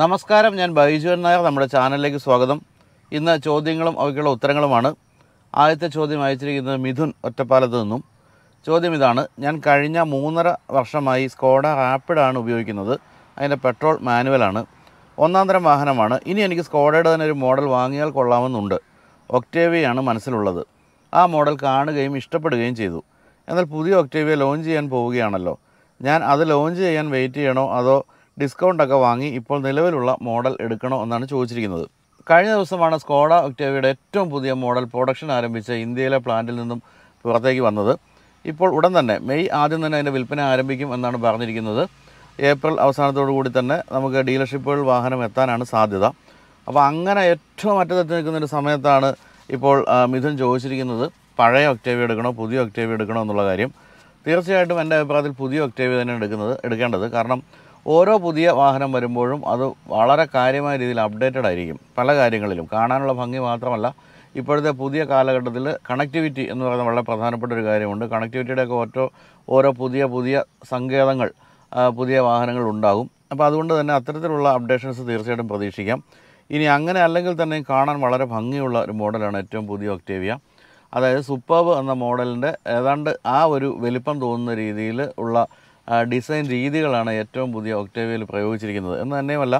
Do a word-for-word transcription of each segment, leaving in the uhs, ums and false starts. നമസ്കാരം, ഞാൻ ബൈജു എൻ നായർ. നമ്മുടെ ചാനലിലേക്ക് സ്വാഗതം. ഇന്ന് ചോദ്യങ്ങളും അവയ്ക്കുള്ള ഉത്തരങ്ങളുമാണ്. ആദ്യത്തെ ചോദ്യം അയച്ചിരിക്കുന്നത് മിഥുൻ ഒറ്റപ്പാലത്ത് നിന്നും. ചോദ്യം ഇതാണ്: ഞാൻ കഴിഞ്ഞ മൂന്നര വർഷമായി സ്കോഡ റാപ്പിഡാണ് ഉപയോഗിക്കുന്നത്. അതിൻ്റെ പെട്രോൾ മാനുവലാണ്. ഒന്നാം തരം വാഹനമാണ്. ഇനി എനിക്ക് സ്കോഡയുടെ തന്നെ ഒരു മോഡൽ വാങ്ങിയാൽ കൊള്ളാമെന്നുണ്ട്. ഒക്ടേവിയാണ് മനസ്സിലുള്ളത്. ആ മോഡൽ കാണുകയും ഇഷ്ടപ്പെടുകയും ചെയ്തു. എന്നാൽ പുതിയ ഒക്ടേവിയ ലോഞ്ച് ചെയ്യാൻ പോവുകയാണല്ലോ. ഞാൻ അത് ലോഞ്ച് ചെയ്യാൻ വെയിറ്റ് ചെയ്യണോ അതോ ഡിസ്കൗണ്ടൊക്കെ വാങ്ങി ഇപ്പോൾ നിലവിലുള്ള മോഡൽ എടുക്കണോ എന്നാണ് ചോദിച്ചിരിക്കുന്നത്. കഴിഞ്ഞ ദിവസമാണ് സ്കോഡ ഒക്ടേവിയുടെ ഏറ്റവും പുതിയ മോഡൽ പ്രൊഡക്ഷൻ ആരംഭിച്ച ഇന്ത്യയിലെ പ്ലാന്റിൽ നിന്നും പുറത്തേക്ക് വന്നത്. ഇപ്പോൾ ഉടൻ തന്നെ മെയ് ആദ്യം തന്നെ അതിൻ്റെ വിൽപ്പന ആരംഭിക്കും എന്നാണ് പറഞ്ഞിരിക്കുന്നത്. ഏപ്രിൽ അവസാനത്തോടു കൂടി തന്നെ നമുക്ക് ഡീലർഷിപ്പുകളിൽ വാഹനം എത്താനാണ് സാധ്യത. അപ്പോൾ അങ്ങനെ ഏറ്റവും അറ്റത്തെത്തി നിൽക്കുന്നൊരു സമയത്താണ് ഇപ്പോൾ മിഥുൻ ചോദിച്ചിരിക്കുന്നത്, പഴയ ഒക്ടേവിയ എടുക്കണോ പുതിയ ഒക്ടേവിയ എടുക്കണോ എന്നുള്ള കാര്യം. തീർച്ചയായിട്ടും എൻ്റെ അഭിപ്രായത്തിൽ പുതിയ ഒക്ടേവിയ തന്നെ എടുക്കുന്നത് എടുക്കേണ്ടത്. കാരണം ഓരോ പുതിയ വാഹനം വരുമ്പോഴും അത് വളരെ കാര്യമായ രീതിയിൽ അപ്ഡേറ്റഡ് ആയിരിക്കും. പല കാര്യങ്ങളിലും കാണാനുള്ള ഭംഗി മാത്രമല്ല, ഇപ്പോഴത്തെ പുതിയ കാലഘട്ടത്തിൽ കണക്ടിവിറ്റി എന്ന് പറയുന്നത് വളരെ പ്രധാനപ്പെട്ട ഒരു കാര്യമുണ്ട്. കണക്ടിവിറ്റിയുടെയൊക്കെ ഓരോ ഓരോ പുതിയ പുതിയ സങ്കേതങ്ങൾ പുതിയ വാഹനങ്ങൾ ഉണ്ടാകും. അപ്പോൾ അതുകൊണ്ട് തന്നെ അത്തരത്തിലുള്ള അപ്ഡേഷൻസ് തീർച്ചയായിട്ടും പ്രതീക്ഷിക്കാം. ഇനി അങ്ങനെ അല്ലെങ്കിൽ തന്നെ കാണാൻ വളരെ ഭംഗിയുള്ള ഒരു മോഡലാണ് ഏറ്റവും പുതിയ ഒക്ടേവിയ. അതായത് സൂപ്പർബ് എന്ന മോഡലിൻ്റെ ഏതാണ്ട് ആ ഒരു വലിപ്പം തോന്നുന്ന രീതിയിൽ ഉള്ള ഡിസൈൻ രീതികളാണ് ഏറ്റവും പുതിയ ഒക്ടേവിയയിൽ പ്രയോഗിച്ചിരിക്കുന്നത്. എന്ന് തന്നെയുമല്ല,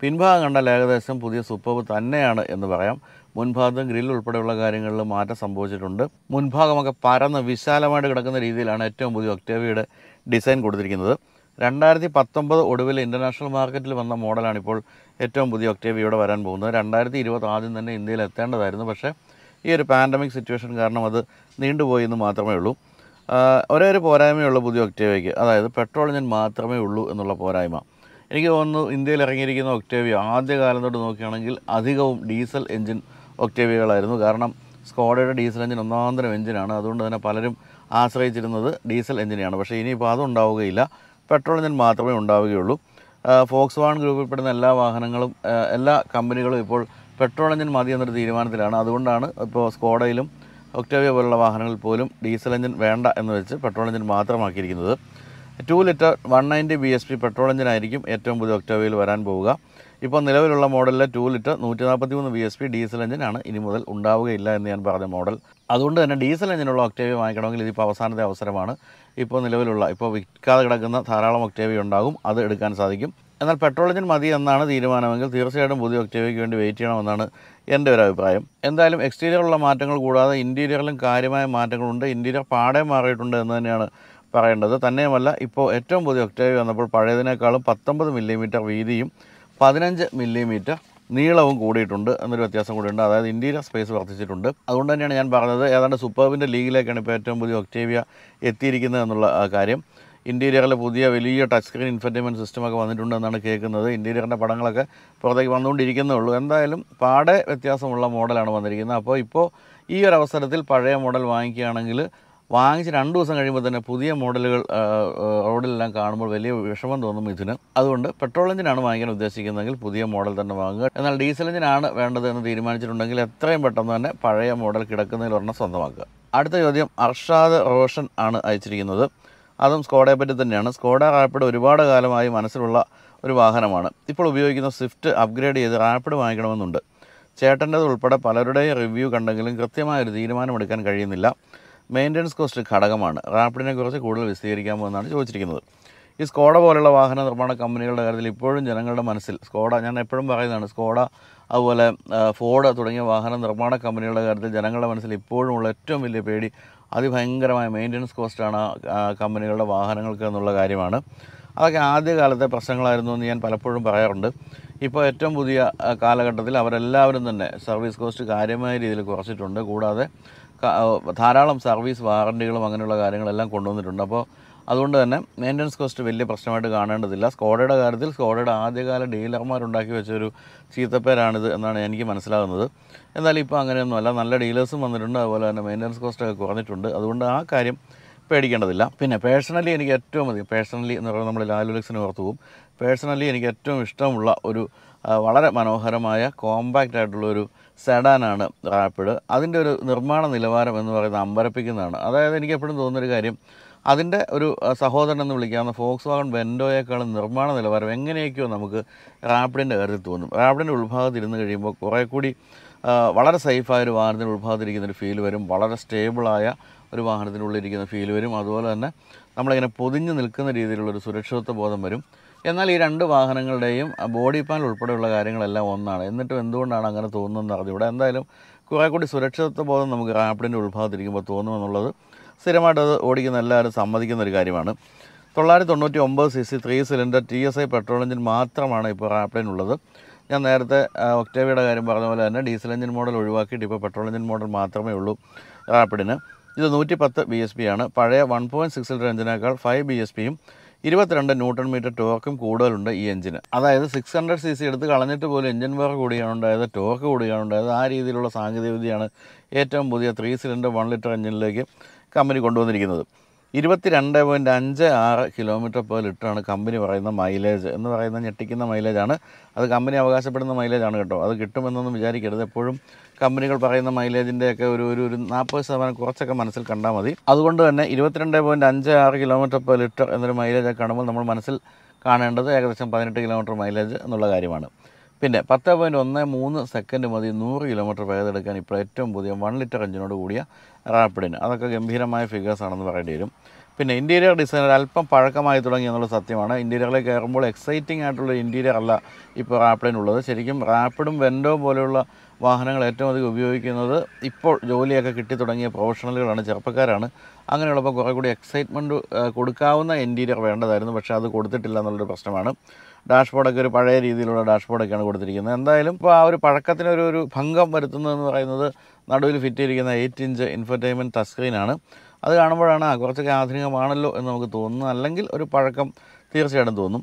പിൻഭാഗം കണ്ടാൽ ഏകദേശം പുതിയ സൂപ്പർബ് തന്നെയാണ് എന്ന് പറയാം. മുൻഭാഗത്തും ഗ്രില്ല് ഉൾപ്പെടെയുള്ള കാര്യങ്ങളിൽ മാറ്റം സംഭവിച്ചിട്ടുണ്ട്. മുൻഭാഗമൊക്കെ പരന്ന് വിശാലമായിട്ട് കിടക്കുന്ന രീതിയിലാണ് ഏറ്റവും പുതിയ ഒക്ടേവിയയുടെ ഡിസൈൻ കൊടുത്തിരിക്കുന്നത്. രണ്ടായിരത്തി പത്തൊമ്പത് ഒടുവിൽ ഇൻ്റർനാഷണൽ മാർക്കറ്റിൽ വന്ന മോഡലാണിപ്പോൾ ഏറ്റവും പുതിയ ഒക്ടേവിയയുടെ വരാൻ പോകുന്നത്. രണ്ടായിരത്തി ഇരുപത് ആദ്യം തന്നെ ഇന്ത്യയിൽ എത്തേണ്ടതായിരുന്നു. പക്ഷേ ഈ ഒരു പാൻഡമിക് സിറ്റുവേഷൻ കാരണം അത് നീണ്ടുപോയി എന്ന് മാത്രമേ ഉള്ളൂ. ഒരേ ഒരു പോരായ്മയുള്ള പുതിയ ഒക്ടേവിയയ്ക്ക്, അതായത് പെട്രോൾ ഞാൻ മാത്രമേ ഉള്ളൂ എന്നുള്ള പോരായ്മ. എനിക്ക് തോന്നുന്നു ഇന്ത്യയിൽ ഇറങ്ങിയിരിക്കുന്ന ഒക്ടേവിയ ആദ്യകാലം തൊട്ട് നോക്കുകയാണെങ്കിൽ അധികവും ഡീസൽ എൻജിൻ ഒക്ടേവിയകളായിരുന്നു. കാരണം സ്കോഡയുടെ ഡീസൽ എൻജിൻ ഒന്നാന്തരം എൻജിനാണ്. അതുകൊണ്ട് തന്നെ പലരും ആശ്രയിച്ചിരുന്നത് ഡീസൽ എൻജിനെയാണ്. പക്ഷേ ഇനിയിപ്പോൾ അതുണ്ടാവുകയില്ല, പെട്രോൾ എൻജിൻ മാത്രമേ ഉണ്ടാവുകയുള്ളൂ. ഫോക്സ് വാഗൺ ഗ്രൂപ്പിൽപ്പെടുന്ന എല്ലാ വാഹനങ്ങളും എല്ലാ കമ്പനികളും ഇപ്പോൾ പെട്രോൾ എൻജിൻ മതി എന്നൊരു തീരുമാനത്തിലാണ്. അതുകൊണ്ടാണ് ഇപ്പോൾ സ്കോഡയിലും ഒക്ടേവിയ പോലുള്ള വാഹനങ്ങളിൽ പോലും ഡീസൽ എൻജിൻ വേണ്ട എന്ന് വെച്ച് പെട്രോൾ എൻജിൻ മാത്രമാക്കിയിരിക്കുന്നത്. Two litre one ninety B S P petrol എൻജിനായിരിക്കും ഏറ്റവും പുതിയ ഒക്ടേവിയയിൽ വരാൻ പോവുക. ഇപ്പോൾ നിലവിലുള്ള മോഡലിലെ ടു ലിറ്റർ നൂറ്റി നാൽപ്പത്തി മൂന്ന് ബി എസ് പി ഡീസൽ എൻജിനാണ് ഇനി മുതൽ ഉണ്ടാവുകയില്ല എന്ന് ഞാൻ പറഞ്ഞ മോഡൽ. അതുകൊണ്ട് തന്നെ ഡീസൽ എൻജിനുള്ള ഒക്ടേവിയ വാങ്ങിക്കണമെങ്കിൽ ഇതിപ്പോൾ അവസാനത്തെ അവസരമാണ്. ഇപ്പോൾ നിലവിലുള്ള ഇപ്പോൾ വിൽക്കാതെ കിടക്കുന്ന ധാരാളം ഒക്ടേവിയ ഉണ്ടാകും, അത് എടുക്കാൻ സാധിക്കും. എന്നാൽ പെട്രോൾ എൻജിൻ മതി എന്നാണ് തീരുമാനമെങ്കിൽ തീർച്ചയായിട്ടും പുതിയ ഒക്ടേവിയയ്ക്ക് വേണ്ടി വെയിറ്റ് ചെയ്യണമെന്നാണ് എൻ്റെ ഒരു അഭിപ്രായം. എന്തായാലും എക്സ്റ്റീരിയറിലുള്ള മാറ്റങ്ങൾ കൂടാതെ ഇൻറ്റീരിയറിലും കാര്യമായ മാറ്റങ്ങളുണ്ട്. ഇൻറ്റീരിയർ പാടെ മാറിയിട്ടുണ്ട് എന്ന് തന്നെയാണ് പറയേണ്ടത്. തന്നെയുമല്ല, ഇപ്പോൾ ഏറ്റവും പുതിയ ഒക്ടേവിയ വന്നപ്പോൾ പഴയതിനേക്കാളും പത്തൊമ്പത് മില്ലിമീറ്റർ വീതിയും പതിനഞ്ച് മില്ലിമീറ്റർ നീളവും കൂടിയിട്ടുണ്ട് എന്നൊരു വ്യത്യാസം കൂടിയുണ്ട്. അതായത് ഇൻറ്റീരിയർ സ്പേസ് വർദ്ധിച്ചിട്ടുണ്ട്. അതുകൊണ്ട് തന്നെയാണ് ഞാൻ പറഞ്ഞത് ഏതാണ്ട് സൂപ്പർബിൻ്റെ ലീഗിലേക്കാണ് ഇപ്പോൾ ഏറ്റവും പുതിയ ഒക്ടേവിയ എത്തിയിരിക്കുന്നത് എന്നുള്ള കാര്യം. ഇൻറ്റീരിയറിൽ പുതിയ വലിയ ടച്ച് സ്ക്രീൻ ഇൻഫർടൈൻമെൻറ്റ് സിസ്റ്റമൊക്കെ വന്നിട്ടുണ്ടെന്നാണ് കേൾക്കുന്നത്. ഇൻറ്റീരിയറിൻ്റെ പടങ്ങളൊക്കെ പുറത്തേക്ക് വന്നുകൊണ്ടിരിക്കുന്നേ ഉള്ളൂ. എന്തായാലും പാടെ വ്യത്യാസമുള്ള മോഡലാണ് വന്നിരിക്കുന്നത്. അപ്പോൾ ഇപ്പോൾ ഈ ഒരു അവസരത്തിൽ പഴയ മോഡൽ വാങ്ങിക്കുകയാണെങ്കിൽ വാങ്ങിച്ച് രണ്ട് ദിവസം കഴിയുമ്പോൾ തന്നെ പുതിയ മോഡലുകൾ റോഡിലെല്ലാം കാണുമ്പോൾ വലിയ വിഷമം തോന്നും ഇതിന്. അതുകൊണ്ട് പെട്രോൾ എഞ്ചിനാണ് വാങ്ങിക്കാൻ ഉദ്ദേശിക്കുന്നതെങ്കിൽ പുതിയ മോഡൽ തന്നെ വാങ്ങുക. എന്നാൽ ഡീസൽ എഞ്ചിനാണ് വേണ്ടത് എന്ന് തീരുമാനിച്ചിട്ടുണ്ടെങ്കിൽ എത്രയും പെട്ടെന്ന് തന്നെ പഴയ മോഡൽ കിടക്കുന്നതിലൊരെണ്ണം സ്വന്തമാക്കുക. അടുത്ത ചോദ്യം അർഷാദ് റോഷൻ ആണ് അയച്ചിരിക്കുന്നത്. അതും സ്കോഡയെ പറ്റി തന്നെയാണ്. സ്കോഡ റാപ്പിഡ് ഒരുപാട് കാലമായി മനസ്സിലുള്ള ഒരു വാഹനമാണ്. ഇപ്പോൾ ഉപയോഗിക്കുന്ന സ്വിഫ്റ്റ് അപ്ഗ്രേഡ് ചെയ്ത് റാപ്പിഡ് വാങ്ങിക്കണമെന്നുണ്ട്. ചേട്ടൻ്റേത് ഉൾപ്പെടെ പലരുടെയും റിവ്യൂ കണ്ടെങ്കിലും കൃത്യമായൊരു തീരുമാനമെടുക്കാൻ കഴിയുന്നില്ല. മെയിൻ്റനൻസ് കോസ്റ്റ് ഘടകമാണ്. റാപ്പിഡിനെ കുറിച്ച് കൂടുതൽ വിശദീകരിക്കാമോ എന്നാണ് ചോദിച്ചിരിക്കുന്നത്. ഈ സ്കോഡ പോലുള്ള വാഹന നിർമ്മാണ കമ്പനികളുടെ കാര്യത്തിൽ ഇപ്പോഴും ജനങ്ങളുടെ മനസ്സിൽ സ്കോഡ, ഞാൻ എപ്പോഴും പറയുന്നതാണ്, സ്കോഡ അതുപോലെ ഫോർഡ് തുടങ്ങിയ വാഹന നിർമ്മാണ കമ്പനികളുടെ കാര്യത്തിൽ ജനങ്ങളുടെ മനസ്സിൽ ഇപ്പോഴും ഉള്ള ഏറ്റവും വലിയ പേടി അതിഭയങ്കരമായ മെയിൻ്റനൻസ് കോസ്റ്റാണ് കമ്പനികളുടെ വാഹനങ്ങൾക്ക് എന്നുള്ള കാര്യമാണ്. അതൊക്കെ ആദ്യകാലത്തെ പ്രശ്നങ്ങളായിരുന്നു എന്ന് ഞാൻ പലപ്പോഴും പറയാറുണ്ട്. ഇപ്പോൾ ഏറ്റവും പുതിയ കാലഘട്ടത്തിൽ അവരെല്ലാവരും തന്നെ സർവീസ് കോസ്റ്റ് കാര്യമായ രീതിയിൽ കുറച്ചിട്ടുണ്ട്. കൂടാതെ ധാരാളം സർവീസ് വാറണ്ടികളും അങ്ങനെയുള്ള കാര്യങ്ങളെല്ലാം കൊണ്ടുവന്നിട്ടുണ്ട്. അപ്പോൾ അതുകൊണ്ട് തന്നെ മെയിൻ്റനൻസ് കോസ്റ്റ് വലിയ പ്രശ്നമായിട്ട് കാണേണ്ടതില്ല. സ്കോഡയുടെ കാര്യത്തിൽ സ്കോഡയുടെ ആദ്യകാല ഡീലർമാരുണ്ടാക്കി വെച്ചൊരു ചീത്തപ്പേരാണിത് എന്നാണ് എനിക്ക് മനസ്സിലാകുന്നത്. എന്നാലും ഇപ്പോൾ അങ്ങനെയൊന്നുമല്ല, നല്ല ഡീലേഴ്സും വന്നിട്ടുണ്ട്. അതുപോലെ തന്നെ മെയിൻ്റനൻസ് കോസ്റ്റൊക്കെ കുറഞ്ഞിട്ടുണ്ട്. അതുകൊണ്ട് ആ കാര്യം പേടിക്കേണ്ടതില്ല. പിന്നെ പേഴ്സണലി എനിക്ക് ഏറ്റവും അധികം പേഴ്സണലി എന്ന് പറയുന്നത് നമ്മൾ ലാലുലക്സിന് ഓർത്തു പോകും. പേഴ്സണലി എനിക്ക് ഏറ്റവും ഇഷ്ടമുള്ള ഒരു വളരെ മനോഹരമായ കോമ്പാക്റ്റ് ആയിട്ടുള്ളൊരു സെഡാനാണ് റാപ്പിഡ്. അതിൻ്റെ ഒരു നിർമ്മാണ നിലവാരം എന്ന് പറയുന്നത് അമ്പരപ്പിക്കുന്നതാണ്. അതായത് എനിക്ക് എപ്പോഴും തോന്നുന്നൊരു കാര്യം, അതിൻ്റെ ഒരു സഹോദരൻ എന്ന് വിളിക്കാവുന്ന ഫോക്സ് വാഗൺ വെൻറ്റോയേക്കാളും നിർമ്മാണ നിലവാരം എങ്ങനെയൊക്കെയോ നമുക്ക് റാപ്പിഡിൻ്റെ കാര്യത്തിൽ തോന്നും. റാപ്പിഡിൻ്റെ ഉൾഭാഗത്ത് ഇരുന്ന് കഴിയുമ്പോൾ കുറേ കൂടി വളരെ സേഫായൊരു വാഹനത്തിൻ്റെ ഉൾഭാഗത്തിരിക്കുന്നൊരു ഫീൽ വരും, വളരെ സ്റ്റേബിളായ ഒരു വാഹനത്തിനുള്ളിരിക്കുന്ന ഫീൽ വരും. അതുപോലെ തന്നെ നമ്മളിങ്ങനെ പൊതിഞ്ഞ് നിൽക്കുന്ന രീതിയിലുള്ളൊരു സുരക്ഷിതത്വ ബോധം വരും. എന്നാൽ ഈ രണ്ട് വാഹനങ്ങളുടെയും ബോഡി പാനൽ ഉൾപ്പെടെയുള്ള കാര്യങ്ങളെല്ലാം ഒന്നാണ്. എന്നിട്ടും എന്തുകൊണ്ടാണ് അങ്ങനെ തോന്നുന്നത് അറിയാം. ഇവിടെ എന്തായാലും കുറേ കൂടി സുരക്ഷിതത്വ ബോധം നമുക്ക് റാപ്പിഡിൻ്റെ ഉൾഭാഗത്തിരിക്കുമ്പോൾ തോന്നുമെന്നുള്ളത് സ്ഥിരമായിട്ട് അത് ഓടിക്കുന്ന എല്ലാവരും സമ്മതിക്കുന്ന ഒരു കാര്യമാണ്. തൊള്ളായിരത്തി തൊണ്ണൂറ്റി ഒമ്പത് C C three cylinder T S I petrol engine മാത്രമാണ് ഇപ്പോൾ റാപ്പിഡിനുള്ളത്. ഞാൻ നേരത്തെ ഒക്ടേവിയുടെ കാര്യം പറഞ്ഞ പോലെ തന്നെ ഡീസൽ എഞ്ചിൻ മോഡൽ ഒഴിവാക്കിയിട്ട് ഇപ്പോൾ പെട്രോൾ എഞ്ചിൻ മോഡൽ മാത്രമേ ഉള്ളൂ റാപ്പിഡിന്. ഇത് നൂറ്റി പത്ത് ബി എസ് പി ആണ്. പഴയ വൺ പോയിൻറ്റ് സിക്സ് ലിറ്റർ എഞ്ചിനേക്കാൾ ഫൈവ് ബി എസ് പിയും ഇരുപത്തിരണ്ട് ന്യൂട്ടൺ മീറ്റർ ടോർക്കും കൂടുതലുണ്ട് ഈ എഞ്ചിന്. അതായത് സിക്സ് ഹൺഡ്രഡ് സി സി എടുത്ത് കളഞ്ഞിട്ട് പോലും എഞ്ചിൻ പവർ കൂടിയാണ് ഉണ്ടായത്, ടോർക്ക് കൂടിയാണ് ഉണ്ടായത്. ആ രീതിയിലുള്ള സാങ്കേതികവിദ്യയാണ് ഏറ്റവും പുതിയ ത്രീ സിലിണ്ടർ വൺ ലിറ്റർ എഞ്ചിനിലേക്ക് കമ്പനി കൊണ്ടുവന്നിരിക്കുന്നത്. ഇരുപത്തി രണ്ട് പോയിൻറ്റ് അഞ്ച് ആറ് കിലോമീറ്റർ പെർ ലിറ്ററാണ് കമ്പനി പറയുന്ന മൈലേജ് എന്ന് പറയുന്ന ഞെട്ടിക്കുന്ന മൈലേജാണ്. അത് കമ്പനി അവകാശപ്പെടുന്ന മൈലേജാണ് കേട്ടോ, അത് കിട്ടുമെന്നൊന്നും വിചാരിക്കരുത്. എപ്പോഴും കമ്പനികൾ പറയുന്ന മൈലേജിൻ്റെയൊക്കെ ഒരു ഒരു ഒരു നാൽപ്പത് ശതമാനം കുറച്ചൊക്കെ മനസ്സിൽ കണ്ടാൽ മതി. അതുകൊണ്ട് തന്നെ ഇരുപത്തിരണ്ട് പോയിൻറ്റ് അഞ്ച് ആറ് കിലോമീറ്റർ പെർ ലിറ്റർ എന്നൊരു മൈലേജൊക്കെ കാണുമ്പോൾ നമ്മൾ മനസ്സിൽ കാണേണ്ടത് ഏകദേശം പതിനെട്ട് കിലോമീറ്റർ മൈലേജ് എന്നുള്ള കാര്യമാണ്. പിന്നെ പത്ത് പോയിൻറ്റ് ഒന്ന് മൂന്ന് സെക്കൻഡ് മതി നൂറ് കിലോമീറ്റർ വേഗതെടുക്കാൻ ഇപ്പോൾ ഏറ്റവും പുതിയ വൺ ലിറ്റർ എഞ്ചിനോട് കൂടിയ റാപ്പിഡിന്. അതൊക്കെ ഗംഭീരമായ ഫിഗേഴ്സ് ആണെന്ന് പറയേണ്ടി വരും. പിന്നെ ഇൻറ്റീരിയർ ഡിസൈനർ അല്പം പഴക്കമായി തുടങ്ങി എന്നുള്ള സത്യമാണ്. ഇൻറ്റീരിയറിലേക്ക് കയറുമ്പോൾ എക്സൈറ്റിംഗ് ആയിട്ടുള്ള ഇൻറ്റീരിയർ അല്ല ഇപ്പോൾ റാപ്പിഡിനുള്ളത്. ശരിക്കും റാപ്പിഡും വെൻഡോ പോലെയുള്ള വാഹനങ്ങൾ ഏറ്റവും അധികം ഉപയോഗിക്കുന്നത് ഇപ്പോൾ ജോലിയൊക്കെ കിട്ടി തുടങ്ങിയ പ്രൊഫഷണലുകളാണ്, ചെറുപ്പക്കാരാണ്. അങ്ങനെയുള്ളപ്പോൾ കുറേ കൂടി എക്സൈറ്റ്മെൻറ്റ് കൊടുക്കാവുന്ന ഇൻറ്റീരിയർ വേണ്ടതായിരുന്നു, പക്ഷേ അത് കൊടുത്തിട്ടില്ല എന്നുള്ളൊരു പ്രശ്നമാണ്. ഡാഷ്ബോർഡൊക്കെ ഒരു പഴയ രീതിയിലുള്ള ഡാഷ്ബോർഡൊക്കെയാണ് കൊടുത്തിരിക്കുന്നത്. എന്തായാലും ഇപ്പോൾ ആ ഒരു പഴക്കത്തിനൊരു ഒരു ഭംഗം വരുത്തുന്നതെന്ന് പറയുന്നത് നടുവിൽ ഫിറ്റ് ചെയ്തിരിക്കുന്ന എയ്റ്റ് ഇഞ്ച് ഇൻഫർടൈൻമെൻറ്റ് ടച്ച് സ്ക്രീനാണ്. അത് കാണുമ്പോഴാണ് കുറച്ചൊക്കെ ആധുനികമാണല്ലോ എന്ന് നമുക്ക് തോന്നുന്നത്, അല്ലെങ്കിൽ ഒരു പഴക്കം തീർച്ചയായിട്ടും തോന്നും.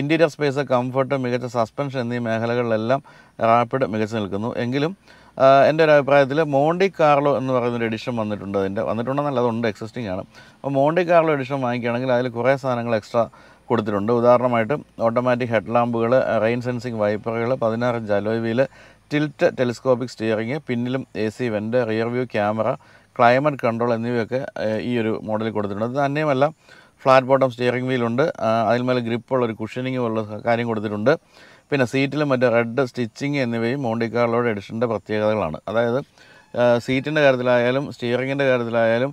ഇൻറ്റീരിയർ സ്പേസ്, കംഫർട്ട്, മികച്ച സസ്പെൻഷൻ എന്നീ മേഖലകളിലെല്ലാം റാപ്പിഡ് മികച്ചു നിൽക്കുന്നു. എങ്കിലും എൻ്റെ ഒരു അഭിപ്രായത്തിൽ മോണ്ടി കാർലോ എന്ന് പറയുന്നൊരു എഡിഷൻ വന്നിട്ടുണ്ട്. അതിൻ്റെ വന്നിട്ടുണ്ടെന്നല്ല, അതുണ്ട്, എക്സിസ്റ്റിംഗ് ആണ്. അപ്പോൾ മോണ്ടി കാർലോ എഡിഷൻ വാങ്ങിക്കുകയാണെങ്കിൽ അതിൽ കുറേ സാധനങ്ങൾ എക്സ്ട്രാ കൊടുത്തിട്ടുണ്ട്. ഉദാഹരണമായിട്ട് ഓട്ടോമാറ്റിക് ഹെഡ് ലാമ്പുകൾ, റെയിൻ സെൻസിങ് വൈപ്പറുകൾ, പതിനാറ് inch alloy wheel, tilt telescopic steering, പിന്നിലും A C vent, rear view camera, climate control എന്നിവയൊക്കെ ഈ ഒരു മോഡലിൽ കൊടുത്തിട്ടുണ്ട്. അത് തന്നെയുമല്ല, ഫ്ലാറ്റ് ബോട്ടം സ്റ്റിയറിംഗ് വീലുണ്ട്. അതിന്മേൽ ഗ്രിപ്പുള്ളൊരു കുഷനിങ് പോലുള്ള കാര്യം കൊടുത്തിട്ടുണ്ട്. പിന്നെ സീറ്റിലും മറ്റേ റെഡ് സ്റ്റിച്ചിങ് എന്നിവയും മോണ്ടി കാർലോയുടെ എഡിഷൻ്റെ പ്രത്യേകതകളാണ്. അതായത് സീറ്റിൻ്റെ കാര്യത്തിലായാലും സ്റ്റിയറിങ്ങിൻ്റെ കാര്യത്തിലായാലും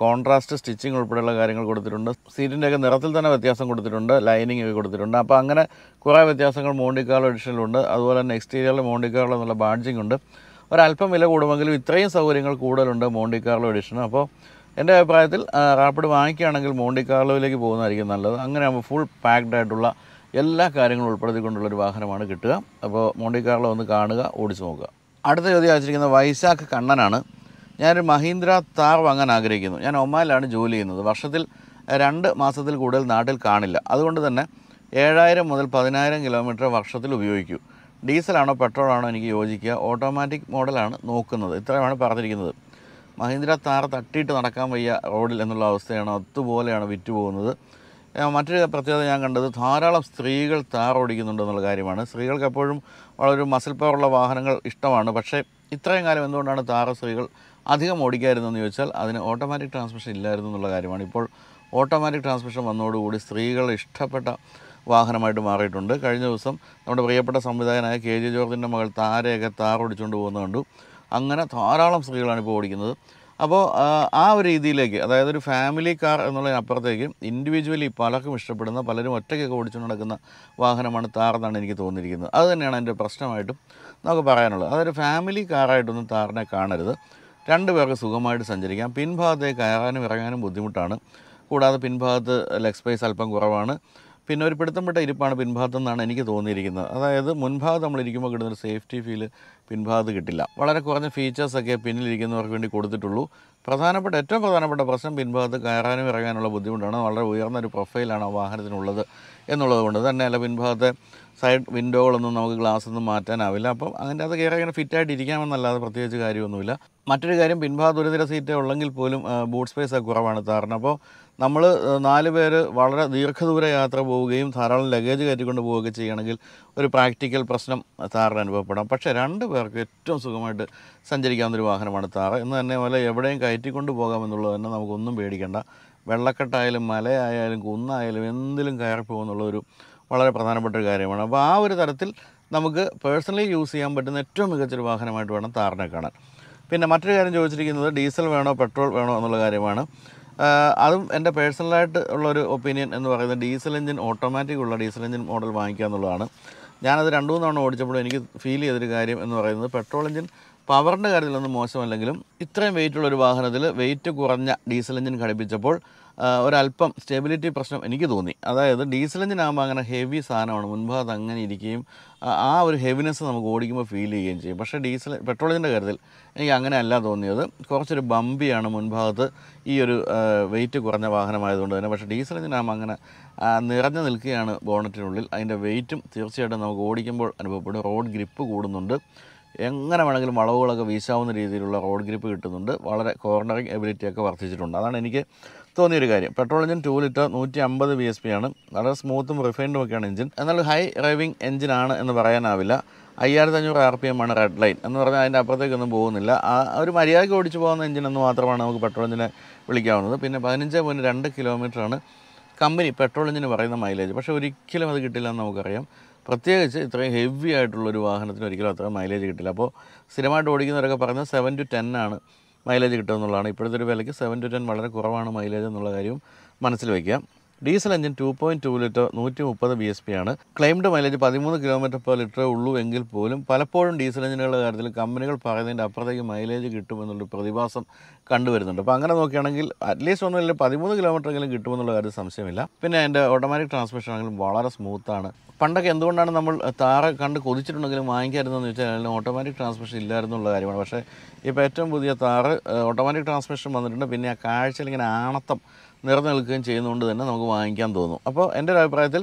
കോൺട്രാസ്റ്റ് സ്റ്റിച്ചിങ് ഉൾപ്പെടെയുള്ള കാര്യങ്ങൾ കൊടുത്തിട്ടുണ്ട്. സീറ്റിൻ്റെയൊക്കെ നിറത്തിൽ തന്നെ വ്യത്യാസം കൊടുത്തിട്ടുണ്ട്, ലൈനിങ് ഒക്കെ കൊടുത്തിട്ടുണ്ട്. അപ്പോൾ അങ്ങനെ കുറേ വ്യത്യാസങ്ങൾ മോണ്ടി കാർലോ എഡിഷനിലുണ്ട്. അതുപോലെ തന്നെ എക്സ്റ്റീരിയറിൽ മോണ്ടി കാർലോ എന്നുള്ള ബാഡ്ജിങ് ഉണ്ട്. ഒരല്പം വില കൂടുമെങ്കിലും ഇത്രയും സൗകര്യങ്ങൾ കൂടുതലുണ്ട് മോണ്ടി കാർലോ എഡിഷന്. അപ്പോൾ എൻ്റെ അഭിപ്രായത്തിൽ റാപ്പിഡ് വാങ്ങിക്കുകയാണെങ്കിൽ മോണ്ടി കാർലോയിലേക്ക് പോകുന്നതായിരിക്കും നല്ലത്. അങ്ങനെ ആകുമ്പോൾ ഫുൾ പാക്ഡ് ആയിട്ടുള്ള എല്ലാ കാര്യങ്ങളും ഉൾപ്പെടുത്തിക്കൊണ്ടുള്ളൊരു വാഹനമാണ് കിട്ടുക. അപ്പോൾ മോണ്ടി കാർലോ ഒന്ന് കാണുക, ഓടിച്ചു നോക്കുക. അടുത്ത ചോദ്യം അയച്ചിരിക്കുന്ന വൈശാഖ് കണ്ണനാണ്. ഞാനൊരു മഹീന്ദ്ര താർ വാങ്ങാൻ ആഗ്രഹിക്കുന്നു. ഞാൻ ഒമാനിലാണ് ജോലി ചെയ്യുന്നത്. വർഷത്തിൽ രണ്ട് മാസത്തിൽ കൂടുതൽ നാട്ടിൽ കാണില്ല. അതുകൊണ്ട് തന്നെ ഏഴായിരം മുതൽ പതിനായിരം കിലോമീറ്റർ വർഷത്തിൽ ഉപയോഗിക്കൂ. ഡീസലാണോ പെട്രോളാണോ എനിക്ക് യോജിക്കുക? ഓട്ടോമാറ്റിക് മോഡലാണ് നോക്കുന്നത്. ഇത്രയാണ് പറഞ്ഞിരിക്കുന്നത്. മഹീന്ദ്ര താർ തട്ടിയിട്ട് നടക്കാൻ വയ്യ റോഡിൽ എന്നുള്ള അവസ്ഥയാണ്, അതുപോലെയാണ് വിറ്റുപോകുന്നത്. മറ്റൊരു പ്രത്യേകത ഞാൻ കണ്ടത് ധാരാളം സ്ത്രീകൾ താർ ഓടിക്കുന്നുണ്ടെന്നുള്ള കാര്യമാണ്. സ്ത്രീകൾക്ക് എപ്പോഴും വളരെ മസിൽ പവറുള്ള വാഹനങ്ങൾ ഇഷ്ടമാണ്. പക്ഷേ ഇത്രയും കാലം എന്തുകൊണ്ടാണ് താർ സ്ത്രീകൾ അധികം ഓടിക്കായിരുന്നെന്ന് ചോദിച്ചാൽ അതിന് ഓട്ടോമാറ്റിക് ട്രാൻസ്മിഷൻ ഇല്ലായിരുന്നു എന്നുള്ള കാര്യമാണ്. ഇപ്പോൾ ഓട്ടോമാറ്റിക് ട്രാൻസ്മിഷൻ വന്നതോടുകൂടി സ്ത്രീകൾ ഇഷ്ടപ്പെട്ട വാഹനമായിട്ട് മാറിയിട്ടുണ്ട്. കഴിഞ്ഞ ദിവസം നമ്മുടെ പ്രിയപ്പെട്ട സംവിധായകനായ കെ ജെ ജോർജിൻ്റെ മകൾ താരയൊക്കെ താർ ഓടിച്ചുകൊണ്ട് പോകുന്നത് കണ്ടു. അങ്ങനെ ധാരാളം സ്ത്രീകളാണ് ഇപ്പോൾ ഓടിക്കുന്നത്. അപ്പോൾ ആ ഒരു രീതിയിലേക്ക്, അതായത് ഒരു ഫാമിലി കാർ എന്നുള്ളതിനപ്പുറത്തേക്ക് ഇൻഡിവിജ്വലി പലർക്കും ഇഷ്ടപ്പെടുന്ന, പലരും ഒറ്റയ്ക്കൊക്കെ ഓടിച്ചുകൊണ്ട് നടക്കുന്ന വാഹനമാണ് താർ എന്നാണ് എനിക്ക് തോന്നിയിരിക്കുന്നത്. അത് തന്നെയാണ് എൻ്റെ പ്രശ്നമായിട്ടും നമുക്ക് പറയാനുള്ളത്. അതൊരു ഫാമിലി കാറായിട്ടൊന്നും താറിനെ കാണരുത്. രണ്ട് പേർക്ക് സുഖമായിട്ട് സഞ്ചരിക്കാം. പിൻഭാഗത്തേക്ക് കയറാനും ഇറങ്ങാനും ബുദ്ധിമുട്ടാണ്. കൂടാതെ പിൻഭാഗത്ത് ലെഗ് സ്പേസ് അല്പം കുറവാണ്. പിന്നെ ഒരു പിടുത്തംപെട്ട ഇരിപ്പാണ് പിൻഭാഗത്തു നിന്നാണ് എനിക്ക് തോന്നിയിരിക്കുന്നത്. അതായത് മുൻഭാഗത്ത് നമ്മളിരിക്കുമ്പോൾ കിട്ടുന്നൊരു സേഫ്റ്റി ഫീല് പിൻഭാഗത്ത് കിട്ടില്ല. വളരെ കുറഞ്ഞ ഫീച്ചേഴ്സൊക്കെ പിന്നിലിരിക്കുന്നവർക്ക് വേണ്ടി കൊടുത്തിട്ടുള്ളൂ. പ്രധാനപ്പെട്ട ഏറ്റവും പ്രധാനപ്പെട്ട പ്രശ്നം പിൻഭാഗത്ത് കയറാനും ഇറങ്ങാനുള്ള ബുദ്ധിമുട്ടാണ്. വളരെ ഉയർന്നൊരു പ്രൊഫൈലാണ് ആ വാഹനത്തിനുള്ളത് എന്നുള്ളത് കൊണ്ട് തന്നെ അല്ല പിൻഭാഗത്തെ സൈഡ് വിൻഡോകളൊന്നും നമുക്ക് ഗ്ലാസ്സൊന്നും മാറ്റാനാവില്ല. അപ്പം അതിൻ്റെ അത് കയറി അങ്ങനെ ഫിറ്റായിട്ട് ഇരിക്കാമെന്നല്ലാതെ പ്രത്യേകിച്ച് കാര്യമൊന്നുമില്ല. മറ്റൊരു കാര്യം, പിൻഭാഗത്ത് ഒരു നിര സീറ്റ് ഉള്ളെങ്കിൽ പോലും ബൂട്ട് സ്പേസ് ഒക്കെ കുറവാണ് താറിന്. അപ്പോൾ നമ്മൾ നാല് പേര് വളരെ ദീർഘദൂര യാത്ര പോവുകയും ധാരാളം ലഗേജ് കയറ്റിക്കൊണ്ട് പോവുകയൊക്കെ ചെയ്യണമെങ്കിൽ ഒരു പ്രാക്ടിക്കൽ പ്രശ്നം താറിന് അനുഭവപ്പെടാം. പക്ഷേ രണ്ട് പേർക്ക് ഏറ്റവും സുഖമായിട്ട് സഞ്ചരിക്കാവുന്നൊരു വാഹനമാണ് താറ് എന്ന് തന്നെ. പോലെ എവിടെയും കയറ്റിക്കൊണ്ട് പോകാമെന്നുള്ളത് തന്നെ നമുക്കൊന്നും പേടിക്കേണ്ട. വെള്ളക്കെട്ടായാലും മലയായാലും കുന്നായാലും എന്തിലും കയറി പോകുന്നുള്ളൊരു വളരെ പ്രധാനപ്പെട്ട ഒരു കാര്യമാണ്. അപ്പോൾ ആ ഒരു തരത്തിൽ നമുക്ക് പേഴ്സണലി യൂസ് ചെയ്യാൻ പറ്റുന്ന ഏറ്റവും മികച്ചൊരു വാഹനമായിട്ട് വേണം താറിനെ കാണാൻ. പിന്നെ മറ്റൊരു കാര്യം ചോദിച്ചിരിക്കുന്നത് ഡീസൽ വേണോ പെട്രോൾ വേണോ എന്നുള്ള കാര്യമാണ്. അതും എൻ്റെ പേഴ്സണലായിട്ട് ഉള്ളൊരു ഒപ്പീനിയൻ എന്ന് പറയുന്നത് ഡീസൽ എഞ്ചിൻ ഓട്ടോമാറ്റിക്കുള്ള ഡീസൽ എഞ്ചിൻ മോഡൽ വാങ്ങിക്കുക എന്നുള്ളതാണ്. ഞാനത് രണ്ട് മൂന്ന് തവണ ഓടിച്ചപ്പോൾ എനിക്ക് ഫീൽ ചെയ്തൊരു കാര്യം എന്ന് പറയുന്നത് പെട്രോൾ എഞ്ചിൻ പവറിൻ്റെ കാര്യത്തിലൊന്നും മോശമല്ലെങ്കിലും ഇത്രയും വെയിറ്റുള്ളൊരു വാഹനത്തിൽ വെയിറ്റ് കുറഞ്ഞ ഡീസൽ എഞ്ചിൻ ഘടിപ്പിച്ചപ്പോൾ ഒരല്പം സ്റ്റെബിലിറ്റി പ്രശ്നം എനിക്ക് തോന്നി. അതായത് ഡീസൽ എഞ്ചിനാകുമ്പോൾ അങ്ങനെ ഹെവി സാധനമാണ്, മുൻഭാഗത്ത് അങ്ങനെ ഇരിക്കുകയും ആ ഒരു ഹെവിനെസ് നമുക്ക് ഓടിക്കുമ്പോൾ ഫീൽ ചെയ്യുകയും ചെയ്യും. പക്ഷേ ഡീസൽ പെട്രോൾ എഞ്ചിൻ്റെ കാര്യത്തിൽ എനിക്ക് അങ്ങനെയല്ല തോന്നിയത്. കുറച്ചൊരു ബമ്പിയാണ് മുൻഭാഗത്ത് ഈ ഒരു വെയിറ്റ് കുറഞ്ഞ വാഹനമായതുകൊണ്ട് തന്നെ. പക്ഷേ ഡീസൽ എഞ്ചിനാകുമ്പോൾ അങ്ങനെ നിറഞ്ഞു നിൽക്കുകയാണ് ബോണറ്റിനുള്ളിൽ, അതിൻ്റെ വെയിറ്റും തീർച്ചയായിട്ടും നമുക്ക് ഓടിക്കുമ്പോൾ അനുഭവപ്പെടും. റോഡ് ഗ്രിപ്പ് കൂടുന്നുണ്ട്, എങ്ങനെ വേണമെങ്കിലും വളവുകളൊക്കെ വീശാവുന്ന രീതിയിലുള്ള റോഡ് ഗ്രിപ്പ് കിട്ടുന്നുണ്ട്, വളരെ കോർണറിങ് എബിലിറ്റിയൊക്കെ വർദ്ധിച്ചിട്ടുണ്ട്. അതാണ് എനിക്ക് തോന്നിയൊരു കാര്യം. പെട്രോൾ എഞ്ചിൻ ടൂ ലിറ്റർ നൂറ്റി അമ്പത് ബി എസ് പി ആണ്, വളരെ സ്മൂത്തും റിഫൈൻഡുമൊക്കെയാണ് എഞ്ചിൻ. എന്നാൽ ഹൈ ഡ്രൈവിംഗ് എഞ്ചിനാണ് എന്ന് പറയാനാവില്ല. അയ്യായിരത്തി അഞ്ഞൂറ് ആർ പി എം ആണ് റെഡ് ലൈൻ എന്ന് പറഞ്ഞാൽ അതിൻ്റെ അപ്പുറത്തേക്കൊന്നും പോകുന്നില്ല. ആ ഒരു മര്യാദയ്ക്ക് ഓടിച്ചു പോകുന്ന എഞ്ചിൻ എന്ന് മാത്രമാണ് നമുക്ക് പെട്രോൾ എഞ്ചിനെ വിളിക്കാവുന്നത്. പിന്നെ പതിനഞ്ച് പോയിൻറ്റ് രണ്ട് കിലോമീറ്ററാണ് കമ്പനി പെട്രോൾ എഞ്ചിന് പറയുന്ന മൈലേജ്, പക്ഷേ ഒരിക്കലും അത് കിട്ടില്ല എന്ന് നമുക്കറിയാം. പ്രത്യേകിച്ച് ഇത്രയും ഹെവി ആയിട്ടുള്ളൊരു വാഹനത്തിന് ഒരിക്കലും അത്ര മൈലേജ് കിട്ടില്ല. അപ്പോൾ സ്ഥിരമായിട്ട് ഓടിക്കുന്നവരൊക്കെ പറയുന്നത് സെവൻ ടു ടെൻ ആണ് മൈലേജ് കിട്ടുമെന്നുള്ളതാണ്. ഇപ്പോഴത്തെ ഒരു വിലയ്ക്ക് സെവൻ ടു ടെൻ വളരെ കുറവാണ് മൈലേജ് എന്നുള്ള കാര്യവും മനസ്സിൽ വയ്ക്കുക. Diesel engine two point two litre നൂറ്റി മുപ്പത് ബി എസ് പി ആണ്. ക്ലെയിംഡ് മൈലേജ് പതിമൂന്ന് കിലോമീറ്റർ പെർ ലിറ്ററേ ഉള്ളൂ എങ്കിൽ പോലും പലപ്പോഴും ഡീസൽ എഞ്ചിനുകളുടെ കാര്യത്തിൽ കമ്പനികൾ പറയുന്നതിൻ്റെ അപ്പുറത്തേക്ക് മൈലേജ് കിട്ടുമെന്നുള്ളൊരു പ്രതിഭാസം കണ്ടുവരുന്നുണ്ട്. അപ്പോൾ അങ്ങനെ നോക്കുകയാണെങ്കിൽ അറ്റ്ലീസ്റ്റ് ഒന്നുമില്ല പതിമൂന്ന് കിലോമീറ്ററെങ്കിലും കിട്ടുമെന്നുള്ള കാര്യത്തിൽ സംശയമില്ല. പിന്നെ അതിൻ്റെ ഓട്ടോമാറ്റിക് ട്രാൻസ്മിഷൻ ആണെങ്കിലും വളരെ സ്മൂത്താണ്. പണ്ടൊക്കെ എന്തുകൊണ്ടാണ് നമ്മൾ താറ് കണ്ട് കൊതിച്ചിട്ടുണ്ടെങ്കിലും വാങ്ങിക്കായിരുന്നതെന്ന് വെച്ചാൽ അതിന് ഓട്ടോമാറ്റിക് ട്രാൻസ്മിഷൻ ഇല്ലായിരുന്നുള്ള കാര്യമാണ്. പക്ഷേ ഇപ്പോൾ ഏറ്റവും പുതിയ താറ് ഓട്ടോമാറ്റിക് ട്രാൻസ്മിഷൻ വന്നിട്ടുണ്ട്. പിന്നെ ആ കാഴ്ചയിൽ ഇങ്ങനെ ആണത്തം നിറഞ്ഞു നിൽക്കുകയും ചെയ്യുന്നതുകൊണ്ട് തന്നെ നമുക്ക് വാങ്ങിക്കാൻ തോന്നും. അപ്പോൾ എൻ്റെ ഒരു അഭിപ്രായത്തിൽ